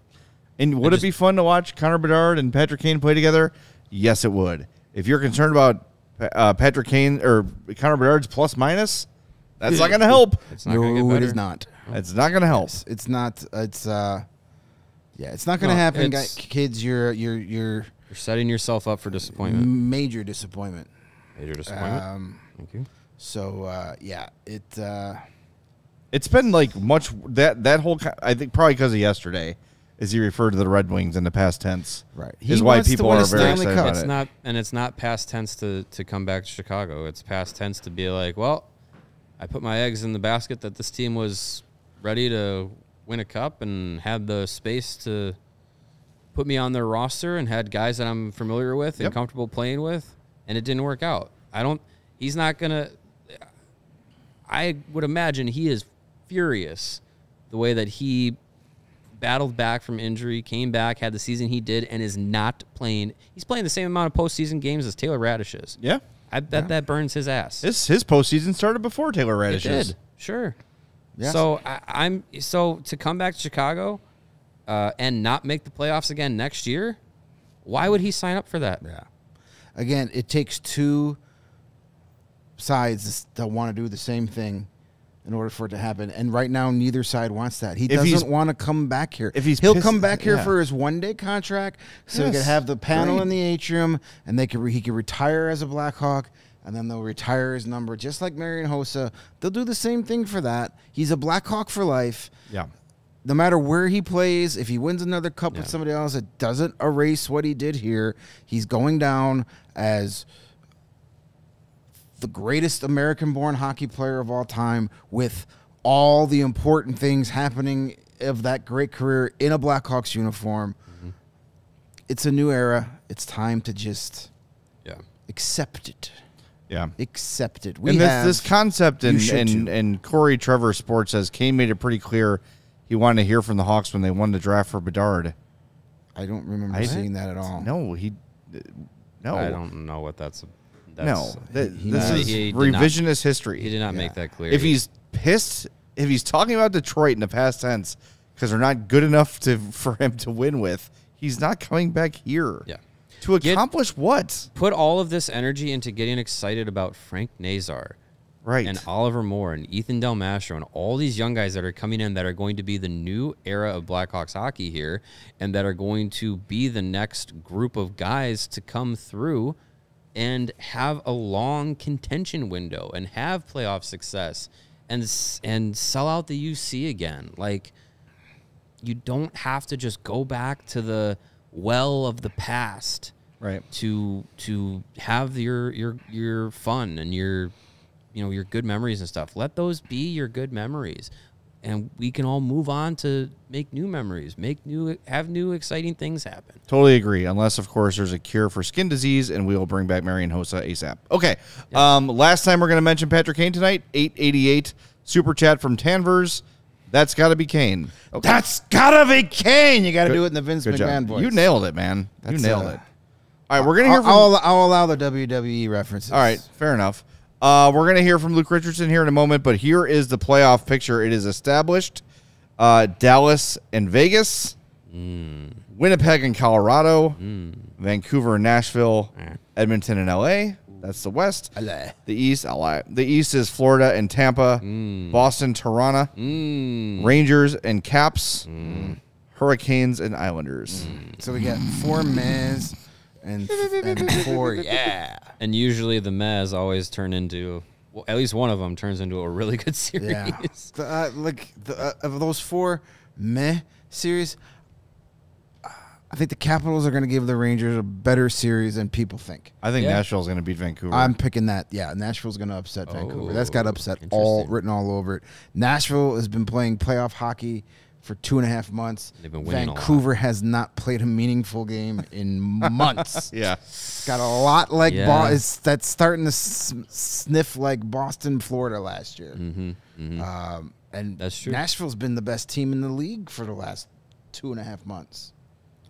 And would it just, be fun to watch Connor Bedard and Patrick Kane play together? Yes, it would. If you're concerned about uh, Patrick Kane or Connor Bedard's plus minus, that's not going to help. It's not no, gonna get better. It is not. It's not going to help. It's, it's not. It's uh, yeah, it's not going to no, happen, guys. Kids. You're you're you're you're setting yourself up for disappointment. Major disappointment. Major disappointment. Um, Thank you. So uh, yeah, it. Uh, It's been like much that that whole I think probably because of yesterday, as you referred to the Red Wings in the past tense, right? He is why people are very excited about it. It's not, and it's not past tense to to come back to Chicago. It's past tense to be like, well, I put my eggs in the basket that this team was ready to win a cup and had the space to put me on their roster and had guys that I'm familiar with and yep. comfortable playing with, and it didn't work out. I don't. He's not gonna. I would imagine he is furious the way that he battled back from injury, came back, had the season he did, and is not playing. He's playing the same amount of postseason games as Taylor Radish is. Yeah. I bet yeah. that burns his ass. His, his postseason started before Taylor Radish's. It did. Sure. Yes. So, I, I'm, so to come back to Chicago uh, and not make the playoffs again next year, why would he sign up for that? Yeah. Again, it takes two sides to want to do the same thing in order for it to happen, and right now neither side wants that. He if doesn't want to come back here. If he's he'll pissed, come back here yeah. for his one-day contract, so yes, he could have the panel great. in the atrium, and they could he could retire as a Blackhawk, and then they'll retire his number, just like Marian Hossa. They'll do the same thing for that. He's a Blackhawk for life. Yeah. No matter where he plays, if he wins another cup yeah. with somebody else, it doesn't erase what he did here. He's going down as the greatest American-born hockey player of all time, with all the important things happening of that great career in a Blackhawks uniform. Mm-hmm. It's a new era. It's time to just yeah. accept it. Yeah, accepted. We and this, have, this concept and and, and Corey Trevor Sports says Kane made it pretty clear he wanted to hear from the Hawks when they won the draft for Bedard. I don't remember I seeing that at all. No, he. No, I don't know what that's. that's no, that, he, this uh, is revisionist not, history. He did not yeah. make that clear. If he's pissed, if he's talking about Detroit in the past tense because they're not good enough to for him to win with, he's not coming back here. Yeah. To accomplish Get, what? Put all of this energy into getting excited about Frank Nazar, right, and Oliver Moore and Ethan Del Mastro and all these young guys that are coming in that are going to be the new era of Blackhawks hockey here and that are going to be the next group of guys to come through and have a long contention window and have playoff success and and sell out the U C again. Like, you don't have to just go back to the well of the past, right, to to have your your your fun and your you know your good memories and stuff. Let those be your good memories, and we can all move on to make new memories, make new have new exciting things happen. Totally agree, unless of course there's a cure for skin disease, and we will bring back Marian Hossa ASAP. Okay, yeah. um last time we're going to mention Patrick Kane tonight. Eight eighty-eight super chat from Tanvers. That's got to be Kane. Okay. That's got to be Kane. You got to do it in the Vince McMahon voice. You nailed it, man. That's you nailed a, it. All right, we're going to hear from... I'll, I'll allow the W W E references. All right, fair enough. Uh, we're going to hear from Luke Richardson here in a moment, but here is the playoff picture. It is established. Uh, Dallas and Vegas. Mm. Winnipeg and Colorado. Mm. Vancouver and Nashville. Mm. Edmonton and L A That's the West. L A. The East, L A. The East is Florida and Tampa, mm. Boston, Toronto, mm. Rangers and Caps, mm. Hurricanes and Islanders. Mm. So we got four Mez and, and four, yeah. And usually the Mez always turn into, well, at least one of them turns into a really good series. Yeah. The, uh, like the, uh, of those four meh series, I think the Capitals are going to give the Rangers a better series than people think. I think yeah. Nashville's going to beat Vancouver. I'm picking that. Yeah, Nashville's going to upset oh, Vancouver. That's got upset all written all over it. Nashville has been playing playoff hockey for two and a half months. They've been winning. Vancouver has not played a meaningful game in months. Yeah, got a lot like yeah. Boston. That's starting to sniff like Boston, Florida last year. Mm-hmm, mm-hmm. Um, and that's true. Nashville's been the best team in the league for the last two and a half months.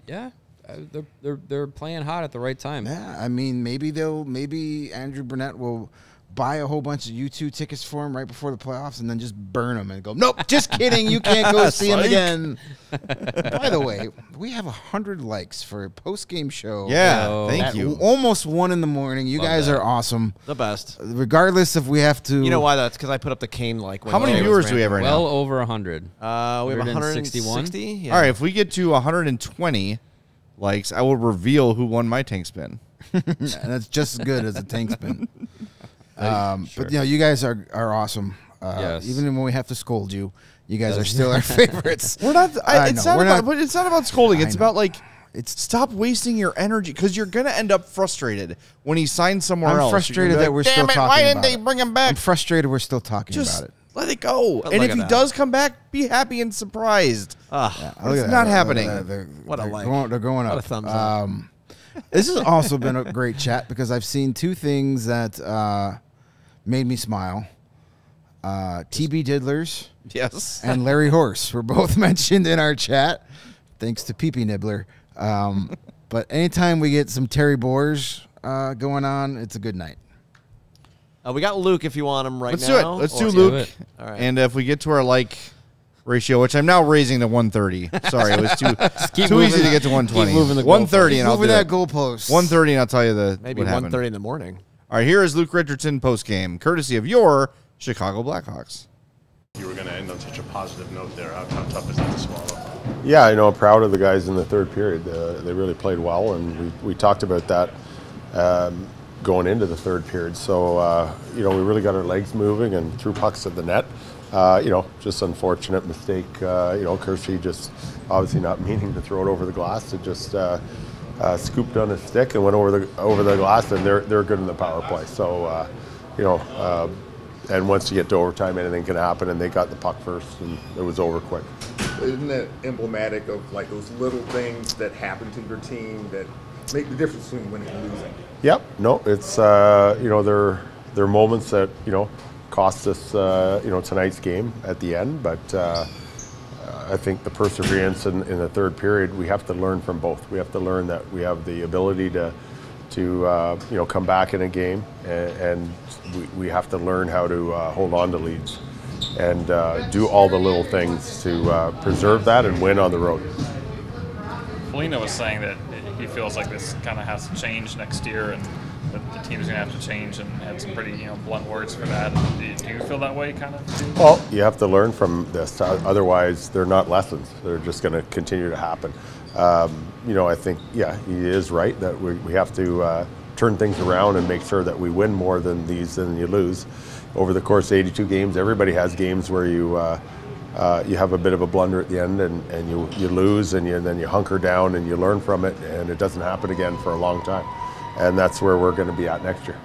Yeah, they're, they're they're playing hot at the right time. Yeah, I mean maybe they'll maybe Andrew Burnett will buy a whole bunch of U two tickets for him right before the playoffs and then just burn them and go, nope, just kidding, you can't go see him again. By the way, we have a hundred likes for a post game show. Yeah, oh, thank you. Almost one in the morning. You Love guys that. are awesome, the best. Regardless if we have to, you know why? That's because I put up the Kane like. How many viewers do we have right well now? Well over a hundred. Uh, we have one hundred sixty-one. Yeah. All right, if we get to one hundred and twenty likes, I will reveal who won my tank spin. That's just as good as a tank spin. Um, sure. But you know, you guys are are awesome. Uh, yes. Even when we have to scold you, you guys are still our favorites. We're not. I, I it's know, not about. Not, it's not about scolding. I it's know. about like. It's stop wasting your energy because you're gonna end up frustrated when he signs somewhere I'm else. I'm frustrated that like, we're still it, talking about it. Why didn't they bring him back? I'm frustrated we're still talking Just about it. Let it go. But and if he that. does come back, be happy and surprised. Uh, yeah, it's that. not look happening. Look they're, what a they're like. Going, they're going up. What a thumbs up. Um, this has also been a great chat because I've seen two things that uh, made me smile. Uh, T B Diddlers, yes, and Larry Horse were both mentioned in our chat, thanks to Pee Pee Nibbler. Um, but anytime we get some Terry Boers uh, going on, it's a good night. Uh, we got Luke if you want him right Let's now. Let's do it. Let's do Luke. All right. And if we get to our like ratio, which I'm now raising to one thirty. Sorry, it was too, too easy that. to get to one twenty. Keep moving the one thirty, and I'll do that goalpost. one thirty, and I'll tell you the maybe what happened. one thirty in the morning. All right, here is Luke Richardson post game, courtesy of your Chicago Blackhawks. You were going to end on such a positive note there. How, how tough is that to swallow? Yeah, you know, I'm proud of the guys in the third period. Uh, they really played well, and we we talked about that um, going into the third period. So uh, you know, we really got our legs moving and threw pucks at the net. Uh, you know, just unfortunate mistake. Uh, you know, Kershey just obviously not meaning to throw it over the glass. It just uh, uh, scooped on his stick and went over the over the glass, and they're they're good in the power play. So, uh, you know, uh, and once you get to overtime, anything can happen. And they got the puck first, and it was over quick. Isn't that emblematic of like those little things that happen to your team that make the difference between winning and losing? Yep. No, it's uh, you know they're. there are moments that, you know, cost us, uh, you know, tonight's game at the end. But uh, I think the perseverance in, in the third period, we have to learn from both. We have to learn that we have the ability to, to uh, you know, come back in a game, and, and we, we have to learn how to uh, hold on to leads and uh, do all the little things to uh, preserve that and win on the road. Foligno was saying that he feels like this kind of has to change next year, and that the team's going to have to change, and had some pretty, you know, blunt words for that. Do you, do you feel that way, kind of? Well, you have to learn from this. Otherwise, they're not lessons. They're just going to continue to happen. Um, you know, I think, yeah, he is right that we, we have to uh, turn things around and make sure that we win more than these than you lose. Over the course of eighty-two games, everybody has games where you uh, uh, you have a bit of a blunder at the end, and, and you, you lose, and, you, and then you hunker down and you learn from it, and it doesn't happen again for a long time. And that's where we're going to be at next year.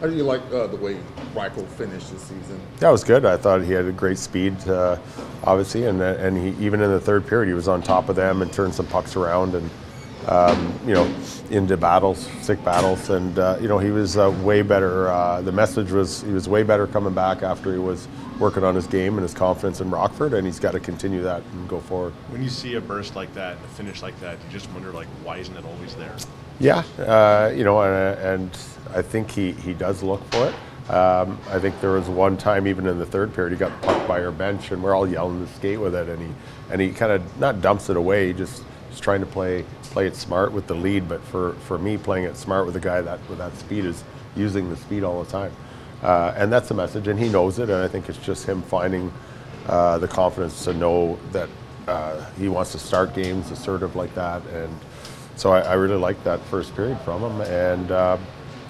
How do you like uh, the way Reichel finished this season? That was good. I thought he had a great speed, uh, obviously, and and he, even in the third period, he was on top of them and turned some pucks around and um, you know, into battles, sick battles, and uh, you know, he was uh, way better. Uh, the message was he was way better coming back after he was working on his game and his confidence in Rockford, and he's got to continue that and go forward. When you see a burst like that, a finish like that, you just wonder, like, why isn't it always there? Yeah, uh, you know, and, and I think he, he does look for it. Um, I think there was one time, even in the third period, he got pucked by our bench, and we're all yelling to skate with it, and he and he kind of not dumps it away, he just is trying to play play it smart with the lead. But for, for me, playing it smart with a guy that with that speed is using the speed all the time, uh, and that's the message, and he knows it. And I think it's just him finding uh, the confidence to know that uh, he wants to start games assertive like that. And so I, I really liked that first period from him, and uh,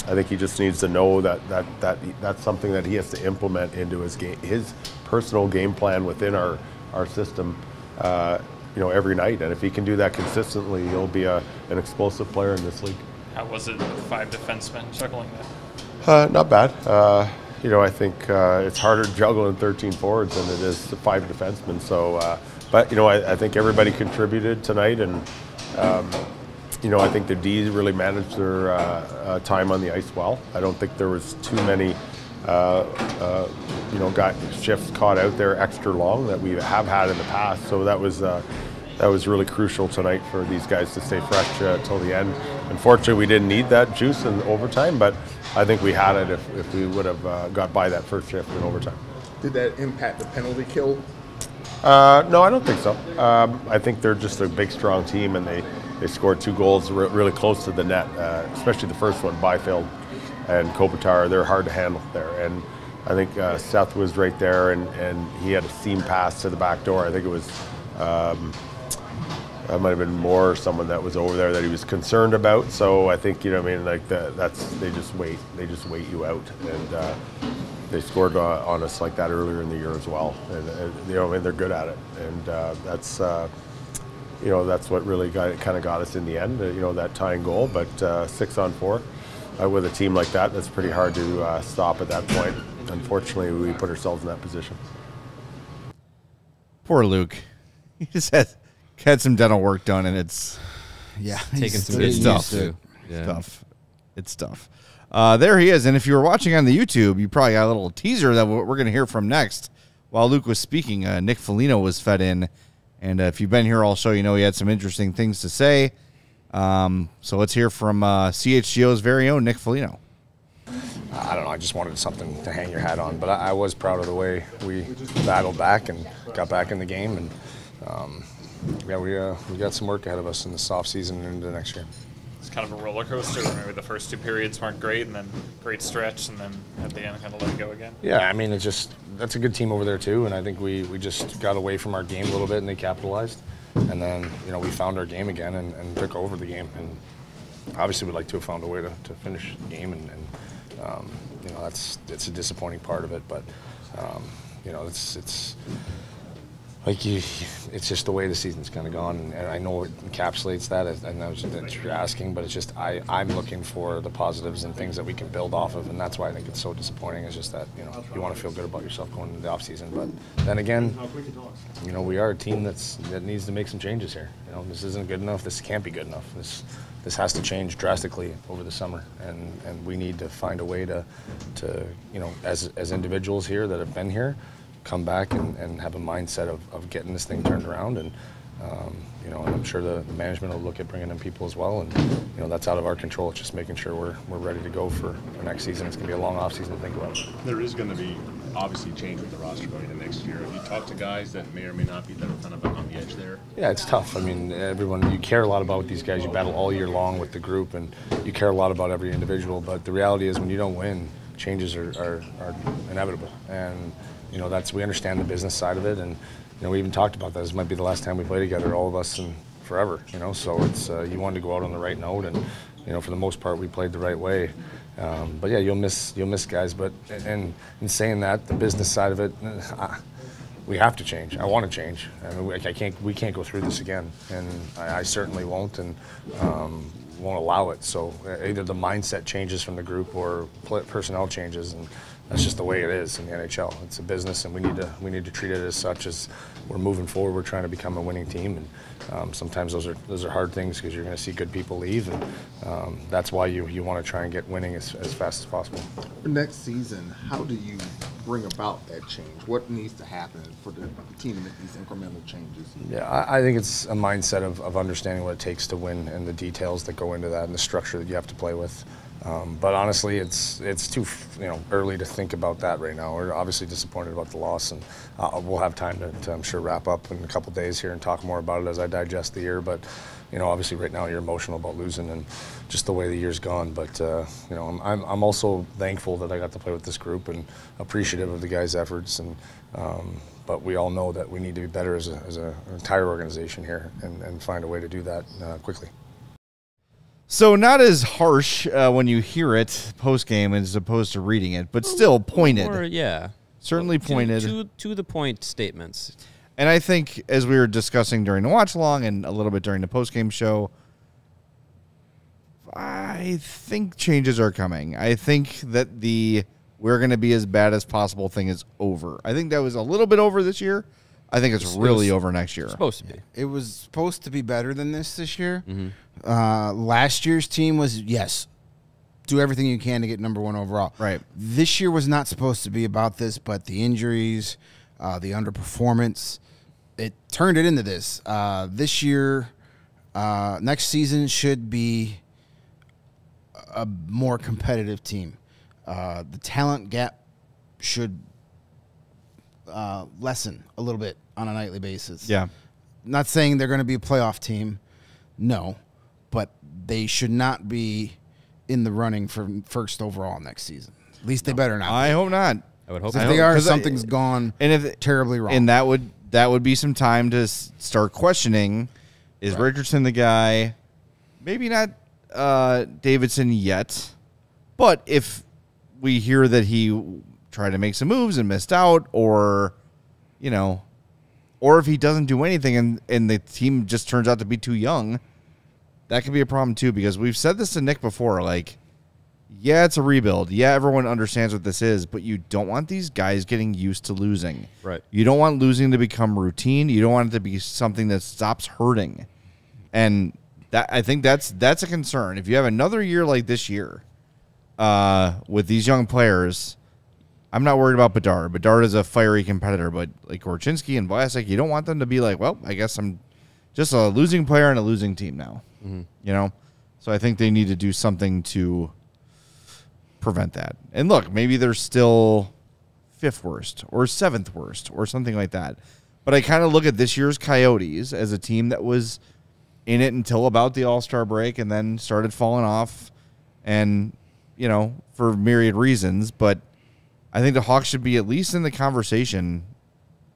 I think he just needs to know that that that that's something that he has to implement into his game, his personal game plan within our our system, uh, you know, every night. And if he can do that consistently, he'll be a an explosive player in this league. How was it with five defensemen circling that? Uh, not bad. Uh, you know, I think uh, it's harder juggling thirteen forwards than it is the five defensemen. So, uh, but you know, I, I think everybody contributed tonight, and. Um, You know, I think the D's really managed their uh, uh, time on the ice well. I don't think there was too many, uh, uh, you know, got shifts caught out there extra long that we have had in the past. So that was uh, that was really crucial tonight for these guys to stay fresh uh, till the end. Unfortunately, we didn't need that juice in overtime, but I think we had it if, if we would have uh, got by that first shift in overtime. Did that impact the penalty kill? Uh, no, I don't think so. Um, I think they're just a big, strong team, and they. They scored two goals re really close to the net, uh, especially the first one, Byfield and Kopitar. They're hard to handle there. And I think uh, Seth was right there, and, and he had a seam pass to the back door. I think it was, um, that might have been Moore or someone that was over there that he was concerned about. So I think, you know what I mean, like the, that's, they just wait. They just wait you out. And uh, they scored uh, on us like that earlier in the year as well. And, and you know what I mean, they're good at it. And uh, that's... Uh, You know, that's what really got, kind of got us in the end, you know, that tying goal. But uh, six on four uh, with a team like that, that's pretty hard to uh, stop at that point. Unfortunately, we put ourselves in that position. Poor Luke. He just had, had some dental work done, and it's yeah, taking some good stuff. It's tough. It's tough. Uh, there he is. And if you were watching on the YouTube, you probably got a little teaser that we're going to hear from next. While Luke was speaking, uh, Nick Foligno was fed in. And uh, if you've been here all show, you know he had some interesting things to say. Um, so let's hear from uh, C H G O's very own Nick Foligno. I don't know. I just wanted something to hang your hat on. But I, I was proud of the way we battled back and got back in the game. And, um, yeah, we, uh, we got some work ahead of us in this offseason and into the next year. It's kind of a roller coaster. Maybe the first two periods weren't great, and then great stretch, and then at the end kind of let it go again. Yeah, I mean, it's just that's a good team over there too, and I think we we just got away from our game a little bit, and they capitalized, and then you know we found our game again and, and took over the game, and obviously we'd like to have found a way to, to finish the game, and, and um, you know that's it's a disappointing part of it, but um, you know it's it's. like you, it's just the way the season's kind of gone, and, and I know it encapsulates that, and that was just what you're asking, but it's just I, I'm looking for the positives and things that we can build off of, and that's why I think it's so disappointing. It's just that, you know, you want to feel good about yourself going into the offseason, but then again, you know, we are a team that's that needs to make some changes here. You know, this isn't good enough. This can't be good enough. This this has to change drastically over the summer, and, and we need to find a way to, to you know, as as individuals here that have been here, come back and, and have a mindset of, of getting this thing turned around, and um, you know, and I'm sure the, the management will look at bringing in people as well, and you know, that's out of our control. It's just making sure we're we're ready to go for, for next season. It's going to be a long off season to think about. There is going to be obviously change with the roster going into next year. Have you talked to guys that may or may not be that are kind of on the edge there? Yeah, it's tough. I mean, everyone, you care a lot about these guys. You battle all year long with the group, and you care a lot about every individual. But the reality is, when you don't win, changes are are, are inevitable, and you know, that's, we understand the business side of it, and you know, we even talked about that. This might be the last time we play together, all of us, in forever. You know, so it's uh, you wanted to go out on the right note, and you know, for the most part, we played the right way. Um, but yeah, you'll miss you'll miss guys. But and in saying that, the business side of it, I, we have to change. I want to change. I mean, we, I can't we can't go through this again, and I, I certainly won't, and um, won't allow it. So either the mindset changes from the group, or personnel changes, and that's just the way it is in the N H L. It's a business, and we need to we need to treat it as such. As we're moving forward, we're trying to become a winning team, and um, sometimes those are those are hard things, because you're going to see good people leave, and um, that's why you you want to try and get winning as, as fast as possible. For next season, how do you bring about that change? What needs to happen for the team to make these incremental changes? Yeah, I, I think it's a mindset of, of understanding what it takes to win, and the details that go into that, and the structure that you have to play with. Um, but honestly, it's it's too you know early to think about that right now. We're obviously disappointed about the loss, and uh, we'll have time to, to, I'm sure, wrap up in a couple days here and talk more about it as I digest the year. But you know, obviously, right now you're emotional about losing and just the way the year's gone. But uh, you know, I'm, I'm I'm also thankful that I got to play with this group, and appreciative of the guys' efforts. And um, but we all know that we need to be better as a, as a, an entire organization here, and, and find a way to do that uh, quickly. So not as harsh uh, when you hear it post-game as opposed to reading it, but still pointed. Or, yeah. Certainly well, to, pointed. To, to the point statements. And I think, as we were discussing during the watch-along and a little bit during the post-game show, I think changes are coming. I think that the we're going to be as bad as possible thing is over. I think that was a little bit over this year. I think it's, it's really it was, over next year. Supposed to be. It was supposed to be better than this this year. Mm-hmm. uh, last year's team was, yes, do everything you can to get number one overall. Right. This year was not supposed to be about this, but the injuries, uh, the underperformance, it turned it into this. Uh, this year, uh, next season should be a more competitive team. Uh, the talent gap should be Uh, lessen a little bit on a nightly basis. Yeah. Not saying they're going to be a playoff team. No. But they should not be in the running for first overall next season. At least they no. better not. I be. hope not. I would hope not. If they hope, are, something's I, gone and if, terribly wrong. And that would that would be some time to start questioning, is right. Richardson the guy? Maybe not uh, Davidson yet. But if we hear that he try to make some moves and missed out, or, you know, or if he doesn't do anything and, and the team just turns out to be too young, that could be a problem too, because we've said this to Nick before, like, yeah, it's a rebuild. Yeah, everyone understands what this is, but you don't want these guys getting used to losing. Right. You don't want losing to become routine. You don't want it to be something that stops hurting. And that, I think that's that's a concern. If you have another year like this year uh, with these young players, I'm not worried about Bedard. Bedard is a fiery competitor, but like Korchinski and Vlasic, you don't want them to be like, well, I guess I'm just a losing player and a losing team now. Mm-hmm. You know? So I think they need to do something to prevent that. And look, maybe they're still fifth worst or seventh worst or something like that. But I kind of look at this year's Coyotes as a team that was in it until about the All-Star break and then started falling off, and, you know, for myriad reasons, but I think the Hawks should be at least in the conversation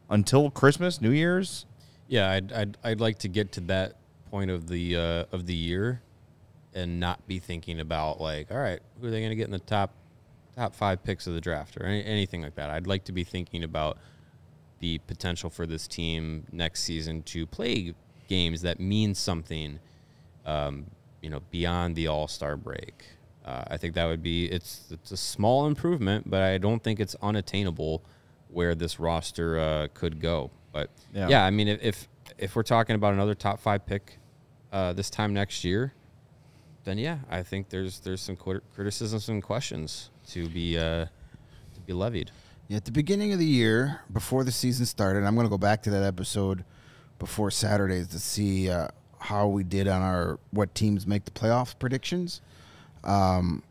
until Christmas, New Year's. Yeah, I'd I'd, I'd like to get to that point of the uh, of the year, and not be thinking about like, all right, who are they going to get in the top top five picks of the draft or any, anything like that. I'd like to be thinking about the potential for this team next season to play games that mean something, um, you know, beyond the All-Star break. Uh, I think that would be, it's, it's a small improvement, but I don't think it's unattainable where this roster uh, could go. But, yeah, yeah I mean, if if we're talking about another top five pick uh, this time next year, then, yeah, I think there's there's some criticisms and questions to be uh, to be levied. Yeah, at the beginning of the year, before the season started, I'm going to go back to that episode before Saturdays to see uh, how we did on our what teams make the playoffs predictions. Um,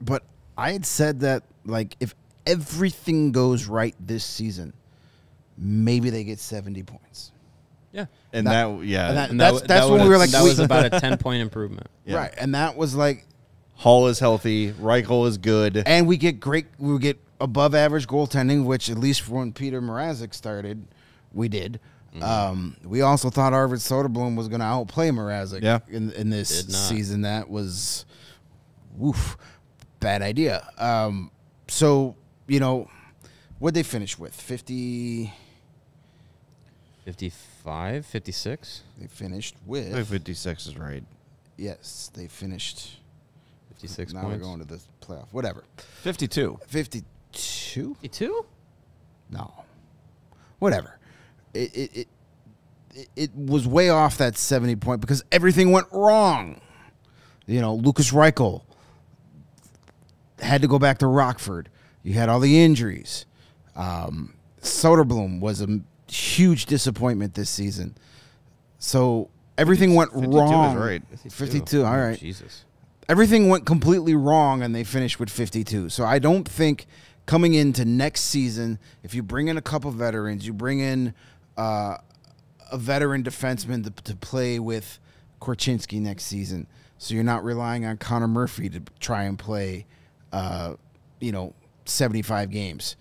but I had said that, like, if everything goes right this season, maybe they get seventy points. Yeah, and that, that yeah, and that, and that, that's, that's that when we were like, that we, was about a ten point improvement, yeah. right? And that was like, Hall is healthy, Reichel is good, and we get great, we get above average goaltending, which at least when Peter Mrazek started, we did. Mm-hmm. Um, we also thought Arvid Soderblom was going to outplay Mrazek, yeah. in in this season. That was, woof, bad idea. Um, so you know, what'd they finish with? Fifty. fifty-five, fifty-six. They finished with... fifty-six is right. Yes, they finished... fifty-six now points. Now we're going to the playoff. Whatever. fifty-two. fifty-two? fifty-two? No. Whatever. It, it, it, it, it was way off that seventy-point because everything went wrong. You know, Lukas Reichel had to go back to Rockford. You had all the injuries. Um, Soderblom was a... huge disappointment this season. So everything went wrong. Is right. fifty-two, fifty-two, all right. Jesus. Everything went completely wrong, and they finished with fifty-two. So I don't think coming into next season, if you bring in a couple veterans, you bring in uh, a veteran defenseman to, to play with Korchinski next season, so you're not relying on Connor Murphy to try and play, uh, you know, seventy-five games.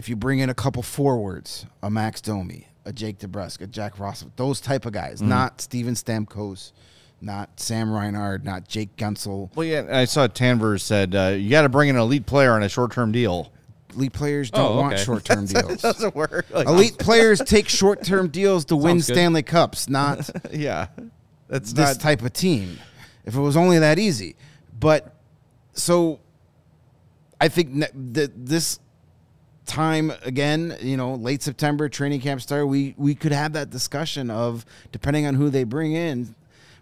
If you bring in a couple forwards, a Max Domi, a Jake DeBrusk, a Jack Rossum, those type of guys, mm-hmm. not Steven Stamkos, not Sam Reinhard, not Jake Guentzel. Well, yeah, I saw Tanver said, uh, you got to bring an elite player on a short-term deal. Elite players don't oh, okay. want short-term deals. It doesn't work. Like, elite players take short-term deals to win Stanley Cups, not yeah, that's this not... type of team. If it was only that easy. But so I think that this... time again, you know, late September, training camp started, we we could have that discussion of, depending on who they bring in,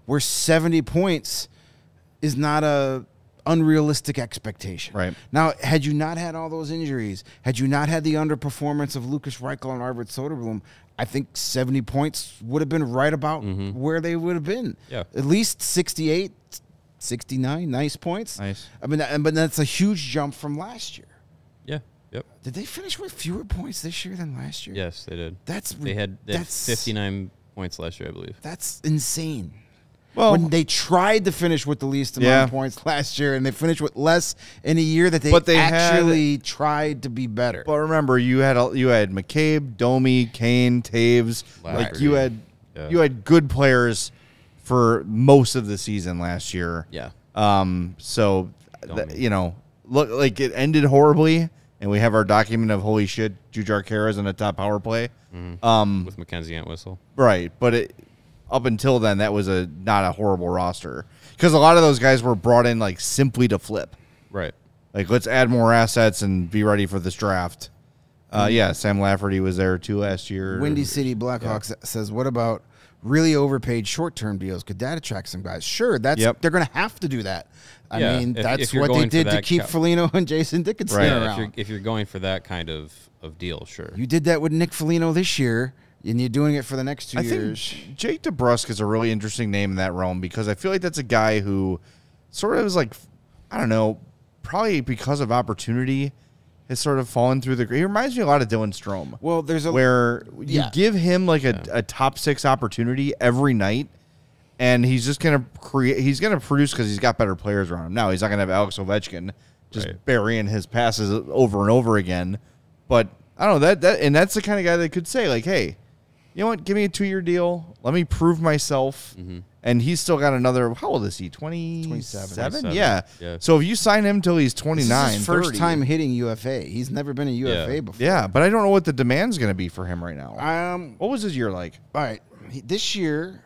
where seventy points is not a unrealistic expectation. Right. Now, had you not had all those injuries, had you not had the underperformance of Lukas Reichel and Arvid Soderblom, I think seventy points would have been right about mm-hmm. where they would have been. Yeah. At least sixty-eight, sixty-nine, nice points. Nice. I mean, but that's a huge jump from last year. Yeah. Yep. Did they finish with fewer points this year than last year? Yes, they did. That's they had, they that's, had fifty-nine points last year, I believe. That's insane. Well, when they tried to finish with the least amount yeah. of points last year, and they finished with less in a year that they, but they actually had, tried to be better. But remember, you had you had McCabe, Domi, Kane, Taves. Latter. Like you had yeah. you had good players for most of the season last year. Yeah. Um. So, th you know, look, like it ended horribly. And we have our document of, holy shit, Jujar Kara's on a top power play. Mm-hmm. um, With Mackenzie Entwistle. Right. But it, up until then, that was a not a horrible roster. Because a lot of those guys were brought in, like, simply to flip. Right. Like, let's add more assets and be ready for this draft. Mm-hmm. uh, yeah, Sam Lafferty was there, too, last year. Windy City Blackhawks yeah. says, what about really overpaid short-term deals? Could that attract some guys? Sure, that's yep. they're going to have to do that. I yeah, mean, if, that's if what they did to keep Foligno and Jason Dickinson right. around. If you're, if you're going for that kind of, of deal, sure. You did that with Nick Foligno this year, and you're doing it for the next two I years. Think Jake DeBrusk is a really interesting name in that realm because I feel like that's a guy who sort of is like, I don't know, probably because of opportunity has sort of fallen through the... He reminds me a lot of Dylan Strome. Well, there's a... Where yeah. you give him like a, yeah. a top six opportunity every night, and he's just gonna create. He's gonna produce because he's got better players around him. Now he's not gonna have Alex Ovechkin just right. burying his passes over and over again. But I don't know that that, and that's the kind of guy that could say like, "Hey, you know what? Give me a two-year deal. Let me prove myself. Mm-hmm. And he's still got another. How old is he? twenty-seven Yeah. yeah. So if you sign him till he's twenty-nine, this is his first thirty time hitting U F A. He's never been a U F A yeah. before. Yeah, but I don't know what the demand's going to be for him right now. Um, what was his year like? All right, this year,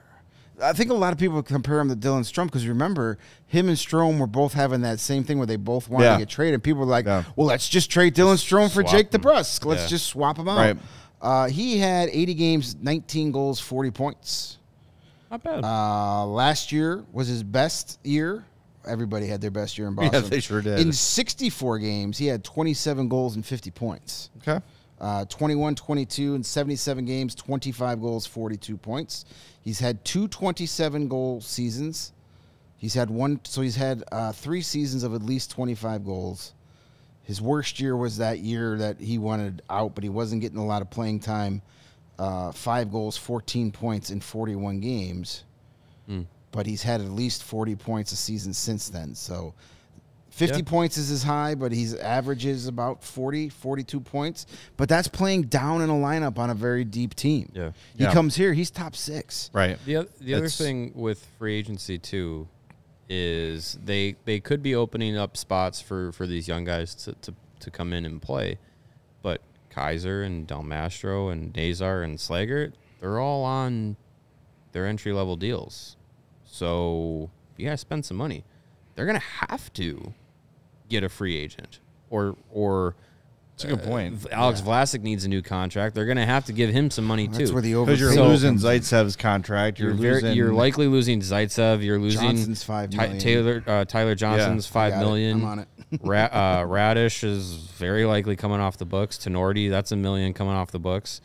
I think a lot of people compare him to Dylan Strom because remember him and Strom were both having that same thing where they both wanted yeah. to get traded. People were like, yeah. "Well, let's just trade Dylan Strom for Jake DeBrusk. Let's yeah. just swap him out." Right. Uh, he had eighty games, nineteen goals, forty points. Not bad. Uh, last year was his best year. Everybody had their best year in Boston. Yeah, they sure did. In sixty-four games, he had twenty-seven goals and fifty points. Okay. Uh, twenty-one, twenty-two, in seventy-seven games, twenty-five goals, forty-two points. He's had two twenty-seven-goal seasons. He's had one, so he's had uh, three seasons of at least twenty-five goals. His worst year was that year that he wanted out, but he wasn't getting a lot of playing time. Uh, five goals, fourteen points in forty-one games. Mm. But he's had at least forty points a season since then, so... fifty yeah. points is his high, but he's averages about forty, forty-two points. But that's playing down in a lineup on a very deep team. Yeah, He yeah. comes here, he's top six. Right. The, the other thing with free agency, too, is they they could be opening up spots for, for these young guys to, to, to come in and play. But Kaiser and Del Mastro and Nazar and Slager, they're all on their entry-level deals. So you got to spend some money. They're going to have to get a free agent, or or that's a good point. Uh, Alex yeah. Vlasic needs a new contract. They're going to have to give him some money that's too. That's where the over. Because you're so, losing Zaitsev's contract. You're, you're losing. You're likely losing Zaitsev. You're losing Johnson's five million. Taylor uh, Tyler Johnson's yeah. five million. It. I'm on it. Ra uh, Radish is very likely coming off the books. Tinordi, that's a million coming off the books.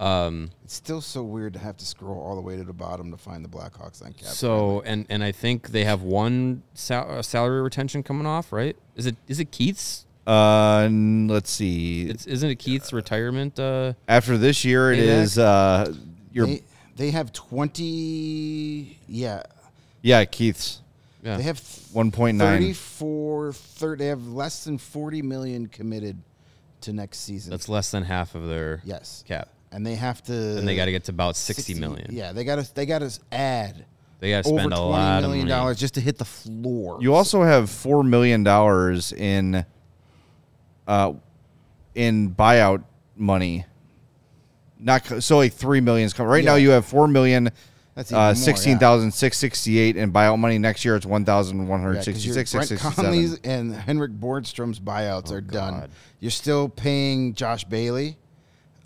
Um, it's still so weird to have to scroll all the way to the bottom to find the Blackhawks on cap. So, and and I think they have one sal salary retention coming off, right? Is it is it Keith's? Uh, let's see. It's, isn't it Keith's uh, retirement? Uh, after this year, it is. Uh, your they, they have twenty. Yeah. Yeah, Keith's. Yeah. They have one point nine. Thirty-four. Thirty. They have less than forty million committed to next season. That's less than half of their yes cap. And they have to, and they got to get to about sixty million. Yeah, they got to, they got to add. They got to spend a lot of million dollars just to hit the floor. You also have four million dollars in, uh, in buyout money. Not so like three million is coming right yeah. now. You have four million. That's even uh, more, sixteen thousand yeah. six sixty-eight in buyout money. Next year it's one thousand one hundred sixty-six. Yeah, Brent Conley's and Henrik Borgstrom's buyouts oh, are God. done. You're still paying Josh Bailey.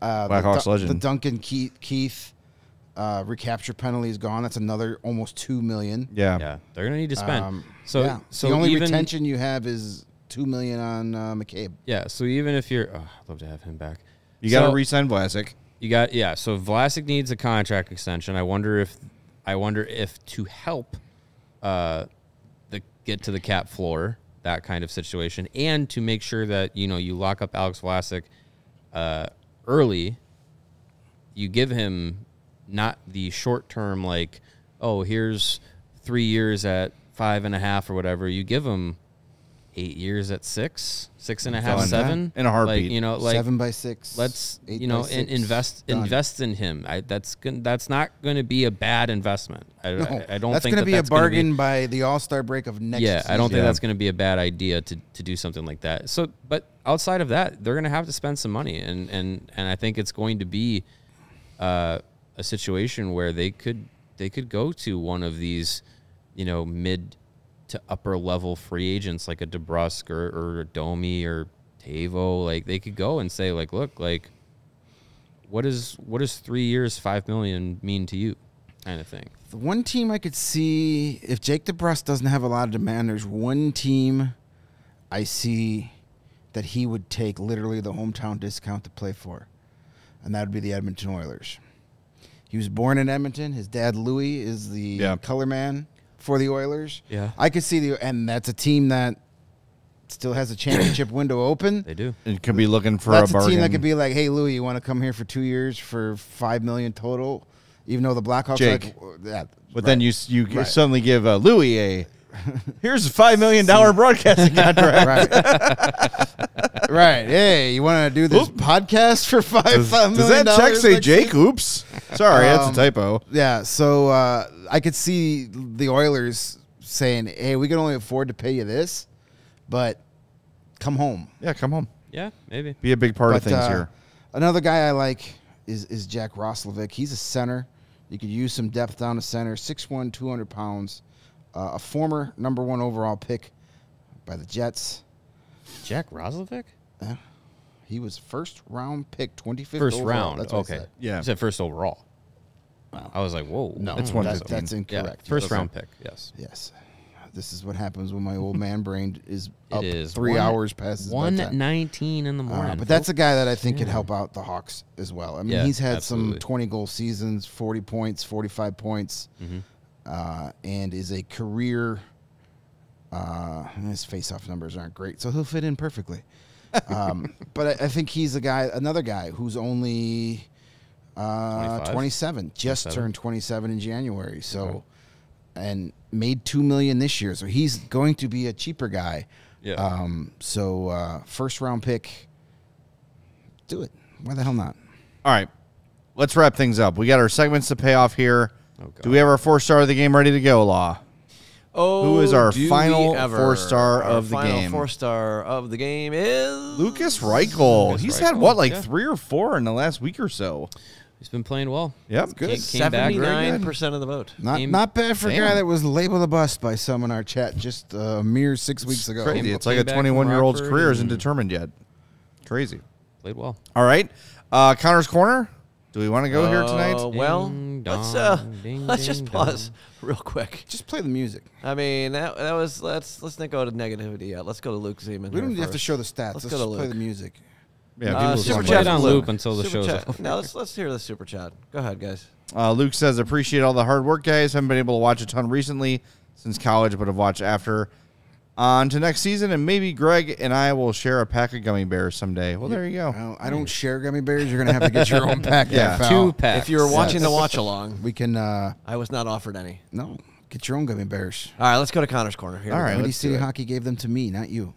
Uh, Blackhawks the, legend. The Duncan Keith, Keith uh, recapture penalty is gone. That's another almost two million. Yeah, yeah. They're gonna need to spend. Um, so, yeah. so the only even, retention you have is two million on uh, McCabe. Yeah. So even if you're, oh, I'd love to have him back. You so, got to re-sign Vlasic. You got yeah. So Vlasic needs a contract extension. I wonder if, I wonder if to help, uh, the get to the cap floor, that kind of situation, and to make sure that you know you lock up Alex Vlasic, uh. early, you give him not the short term, like, oh, here's three years at five and a half or whatever. You give him eight years at six, six and a half, seven in a heartbeat. Like, you know, like seven by six. Let's you know in, invest Done. invest in him. I, that's gonna, that's not going to be a bad investment. I, no, I, I don't. That's think gonna that that's going to be a bargain by the All Star break of next. Yeah, season. I don't think yeah. that's going to be a bad idea to to do something like that. So, but. Outside of that, they're going to have to spend some money, and and and I think it's going to be uh, a situation where they could they could go to one of these, you know, mid to upper level free agents like a DeBrusk or, or a Domi or Tavo. Like they could go and say like, look, like what is what does three years five million mean to you, kind of thing. The one team I could see if Jake DeBrusk doesn't have a lot of demand, there's one team I see that he would take literally the hometown discount to play for, and that would be the Edmonton Oilers. He was born in Edmonton. His dad, Louie, is the yeah. color man for the Oilers. Yeah, I could see the, and that's a team that still has a championship window open. They do. It could be looking for that's a bargain. A team that could be like, hey, Louie, you want to come here for two years for five million total? Even though the Blackhawks, Jake, like, yeah, but right, then you you right. suddenly give uh, Louie a here's a five million dollar broadcasting contract. Right. Right. Hey, you want to do this Oop. podcast for five, does, five does million dollars? Does that check say Jake? Oops. Sorry, um, that's a typo. Yeah, so uh, I could see the Oilers saying, hey, we can only afford to pay you this, but come home. Yeah, come home. Yeah, maybe. Be a big part but, of things uh, here. Another guy I like is, is Jack Roslovic. He's a center. You could use some depth down the center. six one, two hundred pounds. Uh, a former number one overall pick by the Jets. Jack Roslovic? Yeah. He was first round pick, twenty-fifth First overall. round. That's okay. Said. Yeah. You said first overall. Wow. I was like, whoa. No, that's, one that, that's incorrect. Yeah. First yes. round pick, yes. Yes. This is what happens when my old man brain is up it is three one, hours past one nineteen in the morning. Uh, but that's a guy that I think yeah. could help out the Hawks as well. I mean, yeah, he's had absolutely. some twenty-goal seasons, forty points, forty-five points, mm-hmm. uh, and is a career uh, – his face-off numbers aren't great, so he'll fit in perfectly. Um, but I, I think he's a guy – another guy who's only uh, twenty-seven, just twenty-seven. Turned twenty-seven in January, so okay. – and made two million dollars this year, so he's going to be a cheaper guy. Yeah. Um, so uh, first round pick, do it. Why the hell not? All right, let's wrap things up. We got our segments to pay off here. Oh, do we have our four star of the game ready to go, Law? Oh, who is our final four star our of the final game? Four star of the game is Lukas Reichel. Lukas He's Reichel. had what, like yeah. three or four in the last week or so. He's been playing well. Yep, good. Seventy-name percent of the vote. Not Game, not bad for a guy that was labeled a bust by some in our chat just a mere six weeks ago. It's crazy. It's like a twenty-one-year-old's career isn't determined yet. Crazy. Played well. All right, uh, Connor's Corner. Do we want to go uh, here tonight? Well, ding, dong, let's uh, ding, let's just pause dong. real quick. Just play the music. I mean, that that was let's let's not go to negativity yet. Let's go to Luke Zeman. We don't have to show the stats. Let's, let's go to Luke. Play the music. Yeah, uh, super chat on loop until the show's over. Now let's let's hear the super chat. Go ahead, guys. Uh, Luke says, appreciate all the hard work, guys. Haven't been able to watch a ton recently since college, but have watched after. On to next season, and maybe Greg and I will share a pack of gummy bears someday. Well, there you go. Well, I don't share gummy bears. You're gonna have to get your own pack. Yeah, that two packs. If you were watching yes. the watch along, we can. Uh, I was not offered any. No, get your own gummy bears. All right, let's go to Connor's Corner here. All right, Windy City Hockey gave them to me, not you.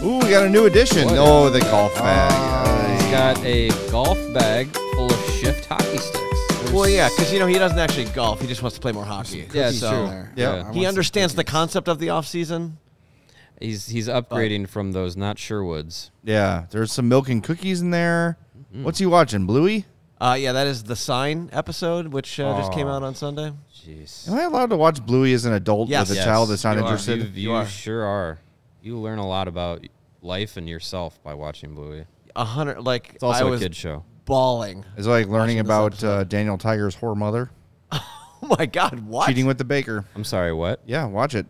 Ooh, we got a new addition. Oh, the golf bag. Uh, he's got a golf bag full of shift hockey sticks. There's well, yeah, because, you know, he doesn't actually golf. He just wants to play more hockey. Yeah, so there. yeah. yeah. he understands the concept of the offseason. He's he's upgrading but. from those not Sherwoods. Yeah, there's some milk and cookies in there. Mm-hmm. What's he watching, Bluey? Uh, yeah, that is the Sign episode, which uh, just came out on Sunday. Jeez. Am I allowed to watch Bluey as an adult yes. with a yes. child that's not you interested? Are. You, you, you are. sure are. You learn a lot about life and yourself by watching Bluey. A hundred, like it's also I a was kid show. Bawling. It's like learning about uh, Daniel Tiger's whore mother. Oh my God! What? Cheating with the baker. I'm sorry. What? Yeah, watch it.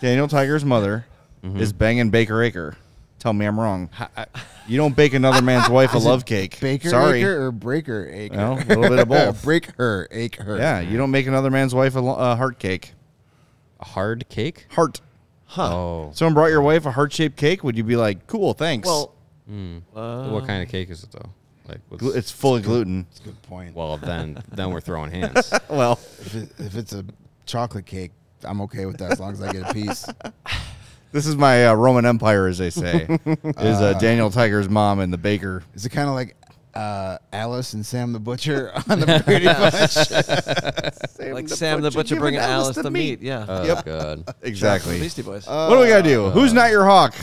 Daniel Tiger's mother mm-hmm. is banging Baker Acre. Tell me I'm wrong. I, you don't bake another man's wife a love cake. Baker sorry. Acre or Breaker Acre? Well, a little bit of both. Break her, ache her. Yeah, you don't make another man's wife a uh, heart cake. A hard cake? Heart. Huh. Oh. Someone brought your wife a heart-shaped cake. Would you be like, cool, thanks? Well, mm. uh, what kind of cake is it though? Like what's, it's full of gluten. That's a good point. Well, then, then we're throwing hands. Well, if, it, if it's a chocolate cake, I'm okay with that as long as I get a piece. This is my uh, Roman Empire, as they say. Is uh, Daniel Tiger's mom and the baker? Is it kind of like uh, Alice and Sam the Butcher on the Brady Bunch? Sam like the Sam Butcher the Butcher bringing Alice the meat. meat. Yeah. Oh, yep. God. Exactly. Beastie Boys. Uh, what do we got to do? Uh, Who's not your hawk?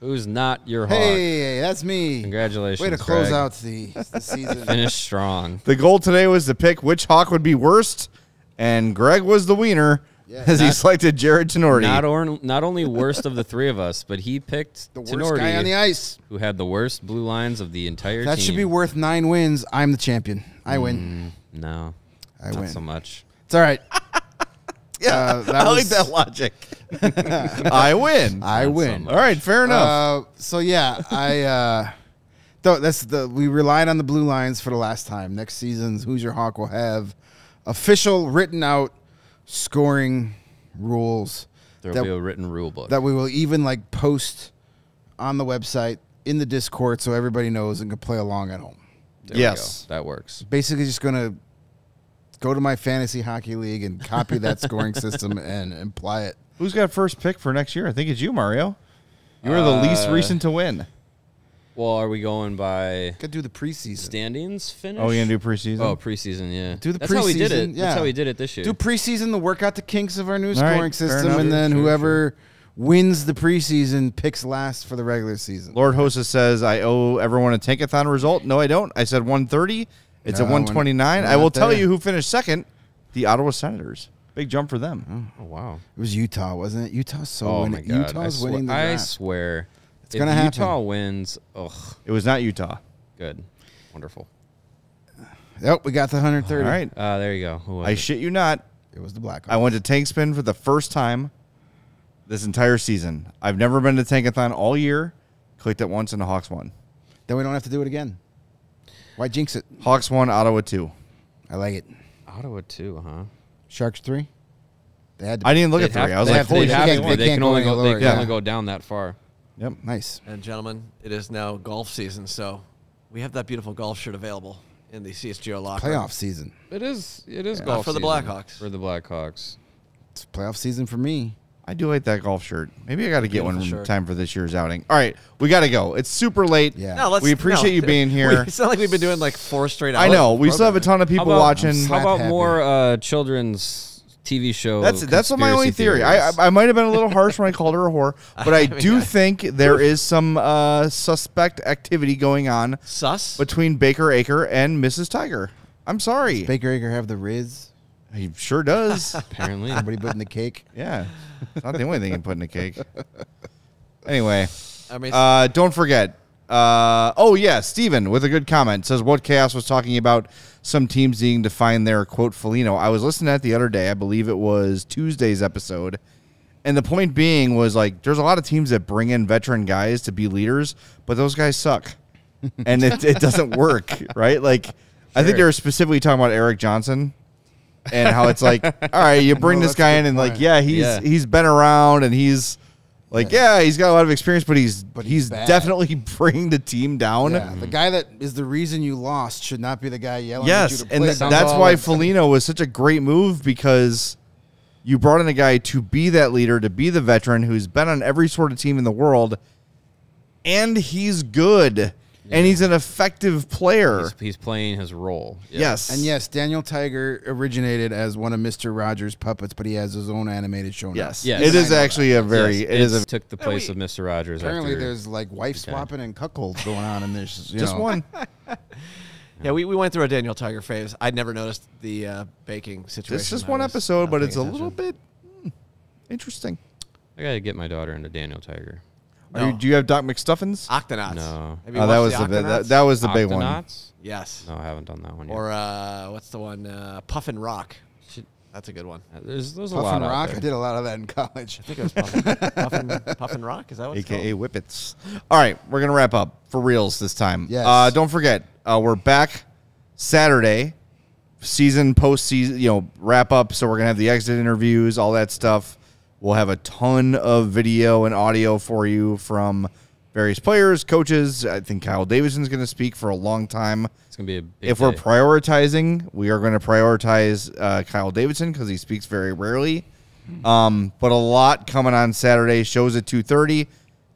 Who's not your hawk? Hey, that's me. Congratulations, way to close Greg. out the, the season. Finish strong. The goal today was to pick which hawk would be worst, and Greg was the wiener yeah, as not, he selected Jarred Tinordi. Not, or, not only worst of the three of us, but he picked the worst Tinordi, guy on the ice, who had the worst blue lines of the entire that team. That should be worth nine wins. I'm the champion. I mm, win. No. I Not win. so much. It's all right. yeah, uh, that I was... like that logic. I win. I Not win. So all right, fair enough. Uh, so yeah, I. Uh, th that's the we relied on the blue lines for the last time. Next season's Who's Your Hawk will have official written out scoring rules. There will be a written rule book that we will even like post on the website in the Discord so everybody knows and can play along at home. There yes, we go. That works. Basically, just gonna. Go to my fantasy hockey league and copy that scoring system and apply it. Who's got first pick for next year? I think it's you, Mario. You were the uh, least recent to win. Well, are we going by? Could do the preseason standings finish. Oh, you gonna do preseason? Oh, preseason, yeah. Do the That's preseason. That's how we did it. Yeah. That's how we did it this year. Do preseason to work out the kinks of our new All scoring right, system, enough, and then sure, whoever sure. wins the preseason picks last for the regular season. Lord Hostess says, "I owe everyone a tankathon result." No, I don't. I said one thirty. It's no, at one twenty nine. I will tell there. you who finished second. The Ottawa Senators. Big jump for them. Oh, oh wow! It was Utah, wasn't it? Utah's so oh winning. My God. Utah's winning the draft. I swear, it's if gonna happen. Utah wins. Ugh! It was not Utah. Good, wonderful. Yep, we got the one hundred thirty. All right, uh, there you go. Who was I it? Shit you not. It was the Blackhawks. I went to Tank Spin for the first time this entire season. I've never been to Tankathon all year. Clicked it once and the Hawks won. Then we don't have to do it again. Why jinx it? Hawks won. Ottawa two. I like it. Ottawa two, huh? Sharks three. They had. To I didn't look at three. Have, I was like, holy shit! They, they, they can only go. go they can yeah. only go down that far. Yep. Nice. And gentlemen, it is now golf season, so we have that beautiful golf shirt available in the C H G O locker. Playoff season. It is. It is yeah. golf Not for the Blackhawks. For the Blackhawks. It's playoff season for me. I do like that golf shirt. Maybe I got to get one shirt. time for this year's outing. All right, we got to go. It's super late. Yeah, no, let's, we appreciate no, you being here. We, it's not like we've been doing like four straight hours. I know. We still have a ton of people how about, watching. How about happy. more uh, children's T V show? That's that's my only theory. I, I I might have been a little harsh when I called her a whore, but I, I mean, do I, think there is some uh, suspect activity going on. Sus between Baker Acre and Missus Tiger. I'm sorry. Does Baker Acre have the Riz? He sure does. Apparently. Somebody putting the cake. Yeah. It's not the only thing you put in the cake. Anyway, uh, don't forget. Uh, oh, yeah. Steven, with a good comment, says, what Chaos was talking about some teams needing to find their, quote, Foligno. I was listening to that the other day. I believe it was Tuesday's episode. And the point being was, like, there's a lot of teams that bring in veteran guys to be leaders, but those guys suck. And it, it doesn't work, right? Like, sure. I think they were specifically talking about Eric Johnson. And how it's like, all right, you bring no, this guy in and point. like, yeah, he's yeah. he's been around and he's like, yeah. yeah, he's got a lot of experience, but he's but he's, he's definitely bringing the team down. Yeah, mm-hmm. The guy that is the reason you lost should not be the guy yelling. Yes, at you to and play th that's why Foligno was such a great move, because you brought in a guy to be that leader, to be the veteran who's been on every sort of team in the world, and he's good. And he's an effective player. He's, he's playing his role. Yeah. Yes. And yes, Daniel Tiger originated as one of Mister Rogers' puppets, but he has his own animated show now. Yes. yes. It is actually that. a very... Yes. It, it is a, took the place we, of Mister Rogers. Apparently after, there's like wife okay. swapping and cuckolds going on in this. You Just know. one. Yeah, we, we went through a Daniel Tiger phase. I'd never noticed the uh, baking situation. It's just one episode, but it's attention. a little bit mm, interesting. I got to get my daughter into Daniel Tiger. No. Are you, do you have Doc McStuffins? Octonauts. No. Oh, that was the, the that, that was the Octonauts? big one. Yes. No, I haven't done that one yet. Or uh, what's the one? Uh, Puffin Rock. Should, that's a good one. Uh, there's there's Puffin a lot. Puffin Rock. There. I did a lot of that in college. I think it was Puffin, Puffin, Puffin Rock. Is that what it's called? A K A Whippets. All right, we're gonna wrap up for reals this time. Yes. Uh, don't forget, uh, we're back Saturday, season post season. You know, wrap up. So we're gonna have the exit interviews, all that stuff. We'll have a ton of video and audio for you from various players, coaches. I think Kyle Davidson's going to speak for a long time. It's going to be a big If day. we're prioritizing, we are going to prioritize uh, Kyle Davidson because he speaks very rarely. Um, but a lot coming on Saturday. Shows at two thirty.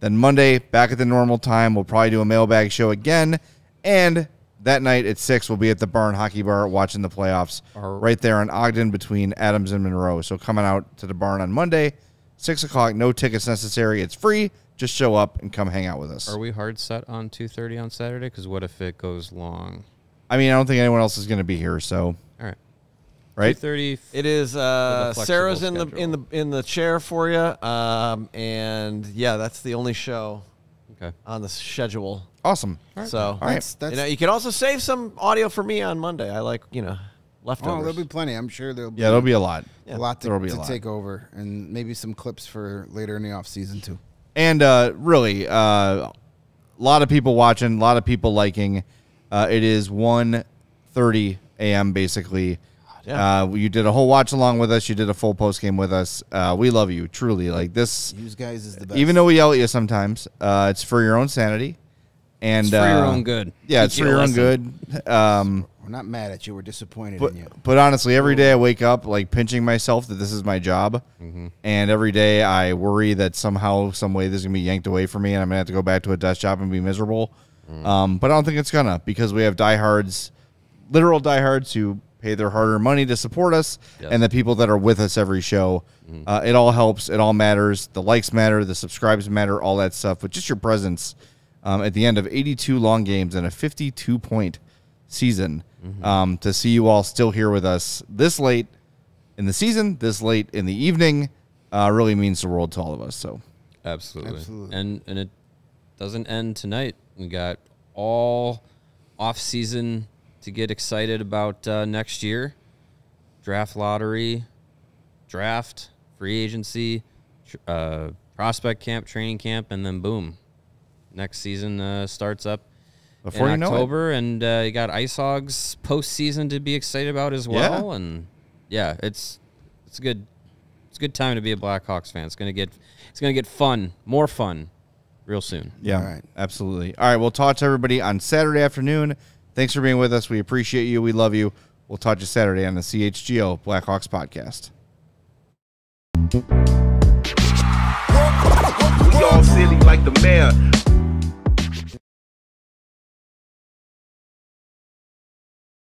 Then Monday, back at the normal time, we'll probably do a mailbag show again. And that night at six, we'll be at the Barn Hockey Bar watching the playoffs right there in Ogden between Adams and Monroe. So coming out to the Barn on Monday, six o'clock, no tickets necessary. It's free. Just show up and come hang out with us. Are we hard set on two thirty on Saturday? Because what if it goes long? I mean, I don't think anyone else is going to be here, so. All right. Right? two thirty. It is. Uh, Sarah's in the, in, the, in the chair for you. Um, and, yeah, that's the only show okay. on the schedule. Awesome. Right. So, all right. That's, that's, you know, you can also save some audio for me on Monday. I like, you know, leftovers. Oh, there'll be plenty. I'm sure there'll be. Yeah, there'll be a lot. Yeah. A lot to, be to a lot. take over, and maybe some clips for later in the off season too. And uh, really, uh, a lot of people watching, a lot of people liking. Uh, it is one thirty a m basically. Yeah. Uh, you did a whole watch along with us. You did a full post game with us. Uh, we love you truly. Like this, you guys is the best. Even though we yell at you sometimes, uh, it's for your own sanity. And it's for uh, your own good. Yeah, it's for your own good. Um, we're not mad at you. We're disappointed but, in you. But honestly, every day I wake up like pinching myself that this is my job. Mm-hmm. And every day I worry that somehow, some way this is going to be yanked away from me and I'm going to have to go back to a desk job and be miserable. Mm-hmm. um, but I don't think it's going to because we have diehards, literal diehards who pay their hard-earned money to support us, yes. and the people that are with us every show. Mm-hmm. uh, it all helps. It all matters. The likes matter. The subscribes matter, all that stuff. But just your presence um, at the end of eighty-two long games and a fifty-two point season, mm-hmm. um, to see you all still here with us this late in the season, this late in the evening, uh, really means the world to all of us. So absolutely. absolutely. And, and it doesn't end tonight. We got all off-season to get excited about uh, next year. Draft lottery, draft, free agency, tr uh, prospect camp, training camp, and then boom. Next season uh, starts up Before in you October, know it. and uh, you got Ice Hogs postseason to be excited about as well. Yeah. And yeah, it's it's a good it's a good time to be a Blackhawks fan. It's gonna get it's gonna get fun, more fun, real soon. Yeah, all right. Absolutely. All right, we'll talk to everybody on Saturday afternoon. Thanks for being with us. We appreciate you. We love you. We'll talk to you Saturday on the C H G O Blackhawks podcast. We all silly like the mayor.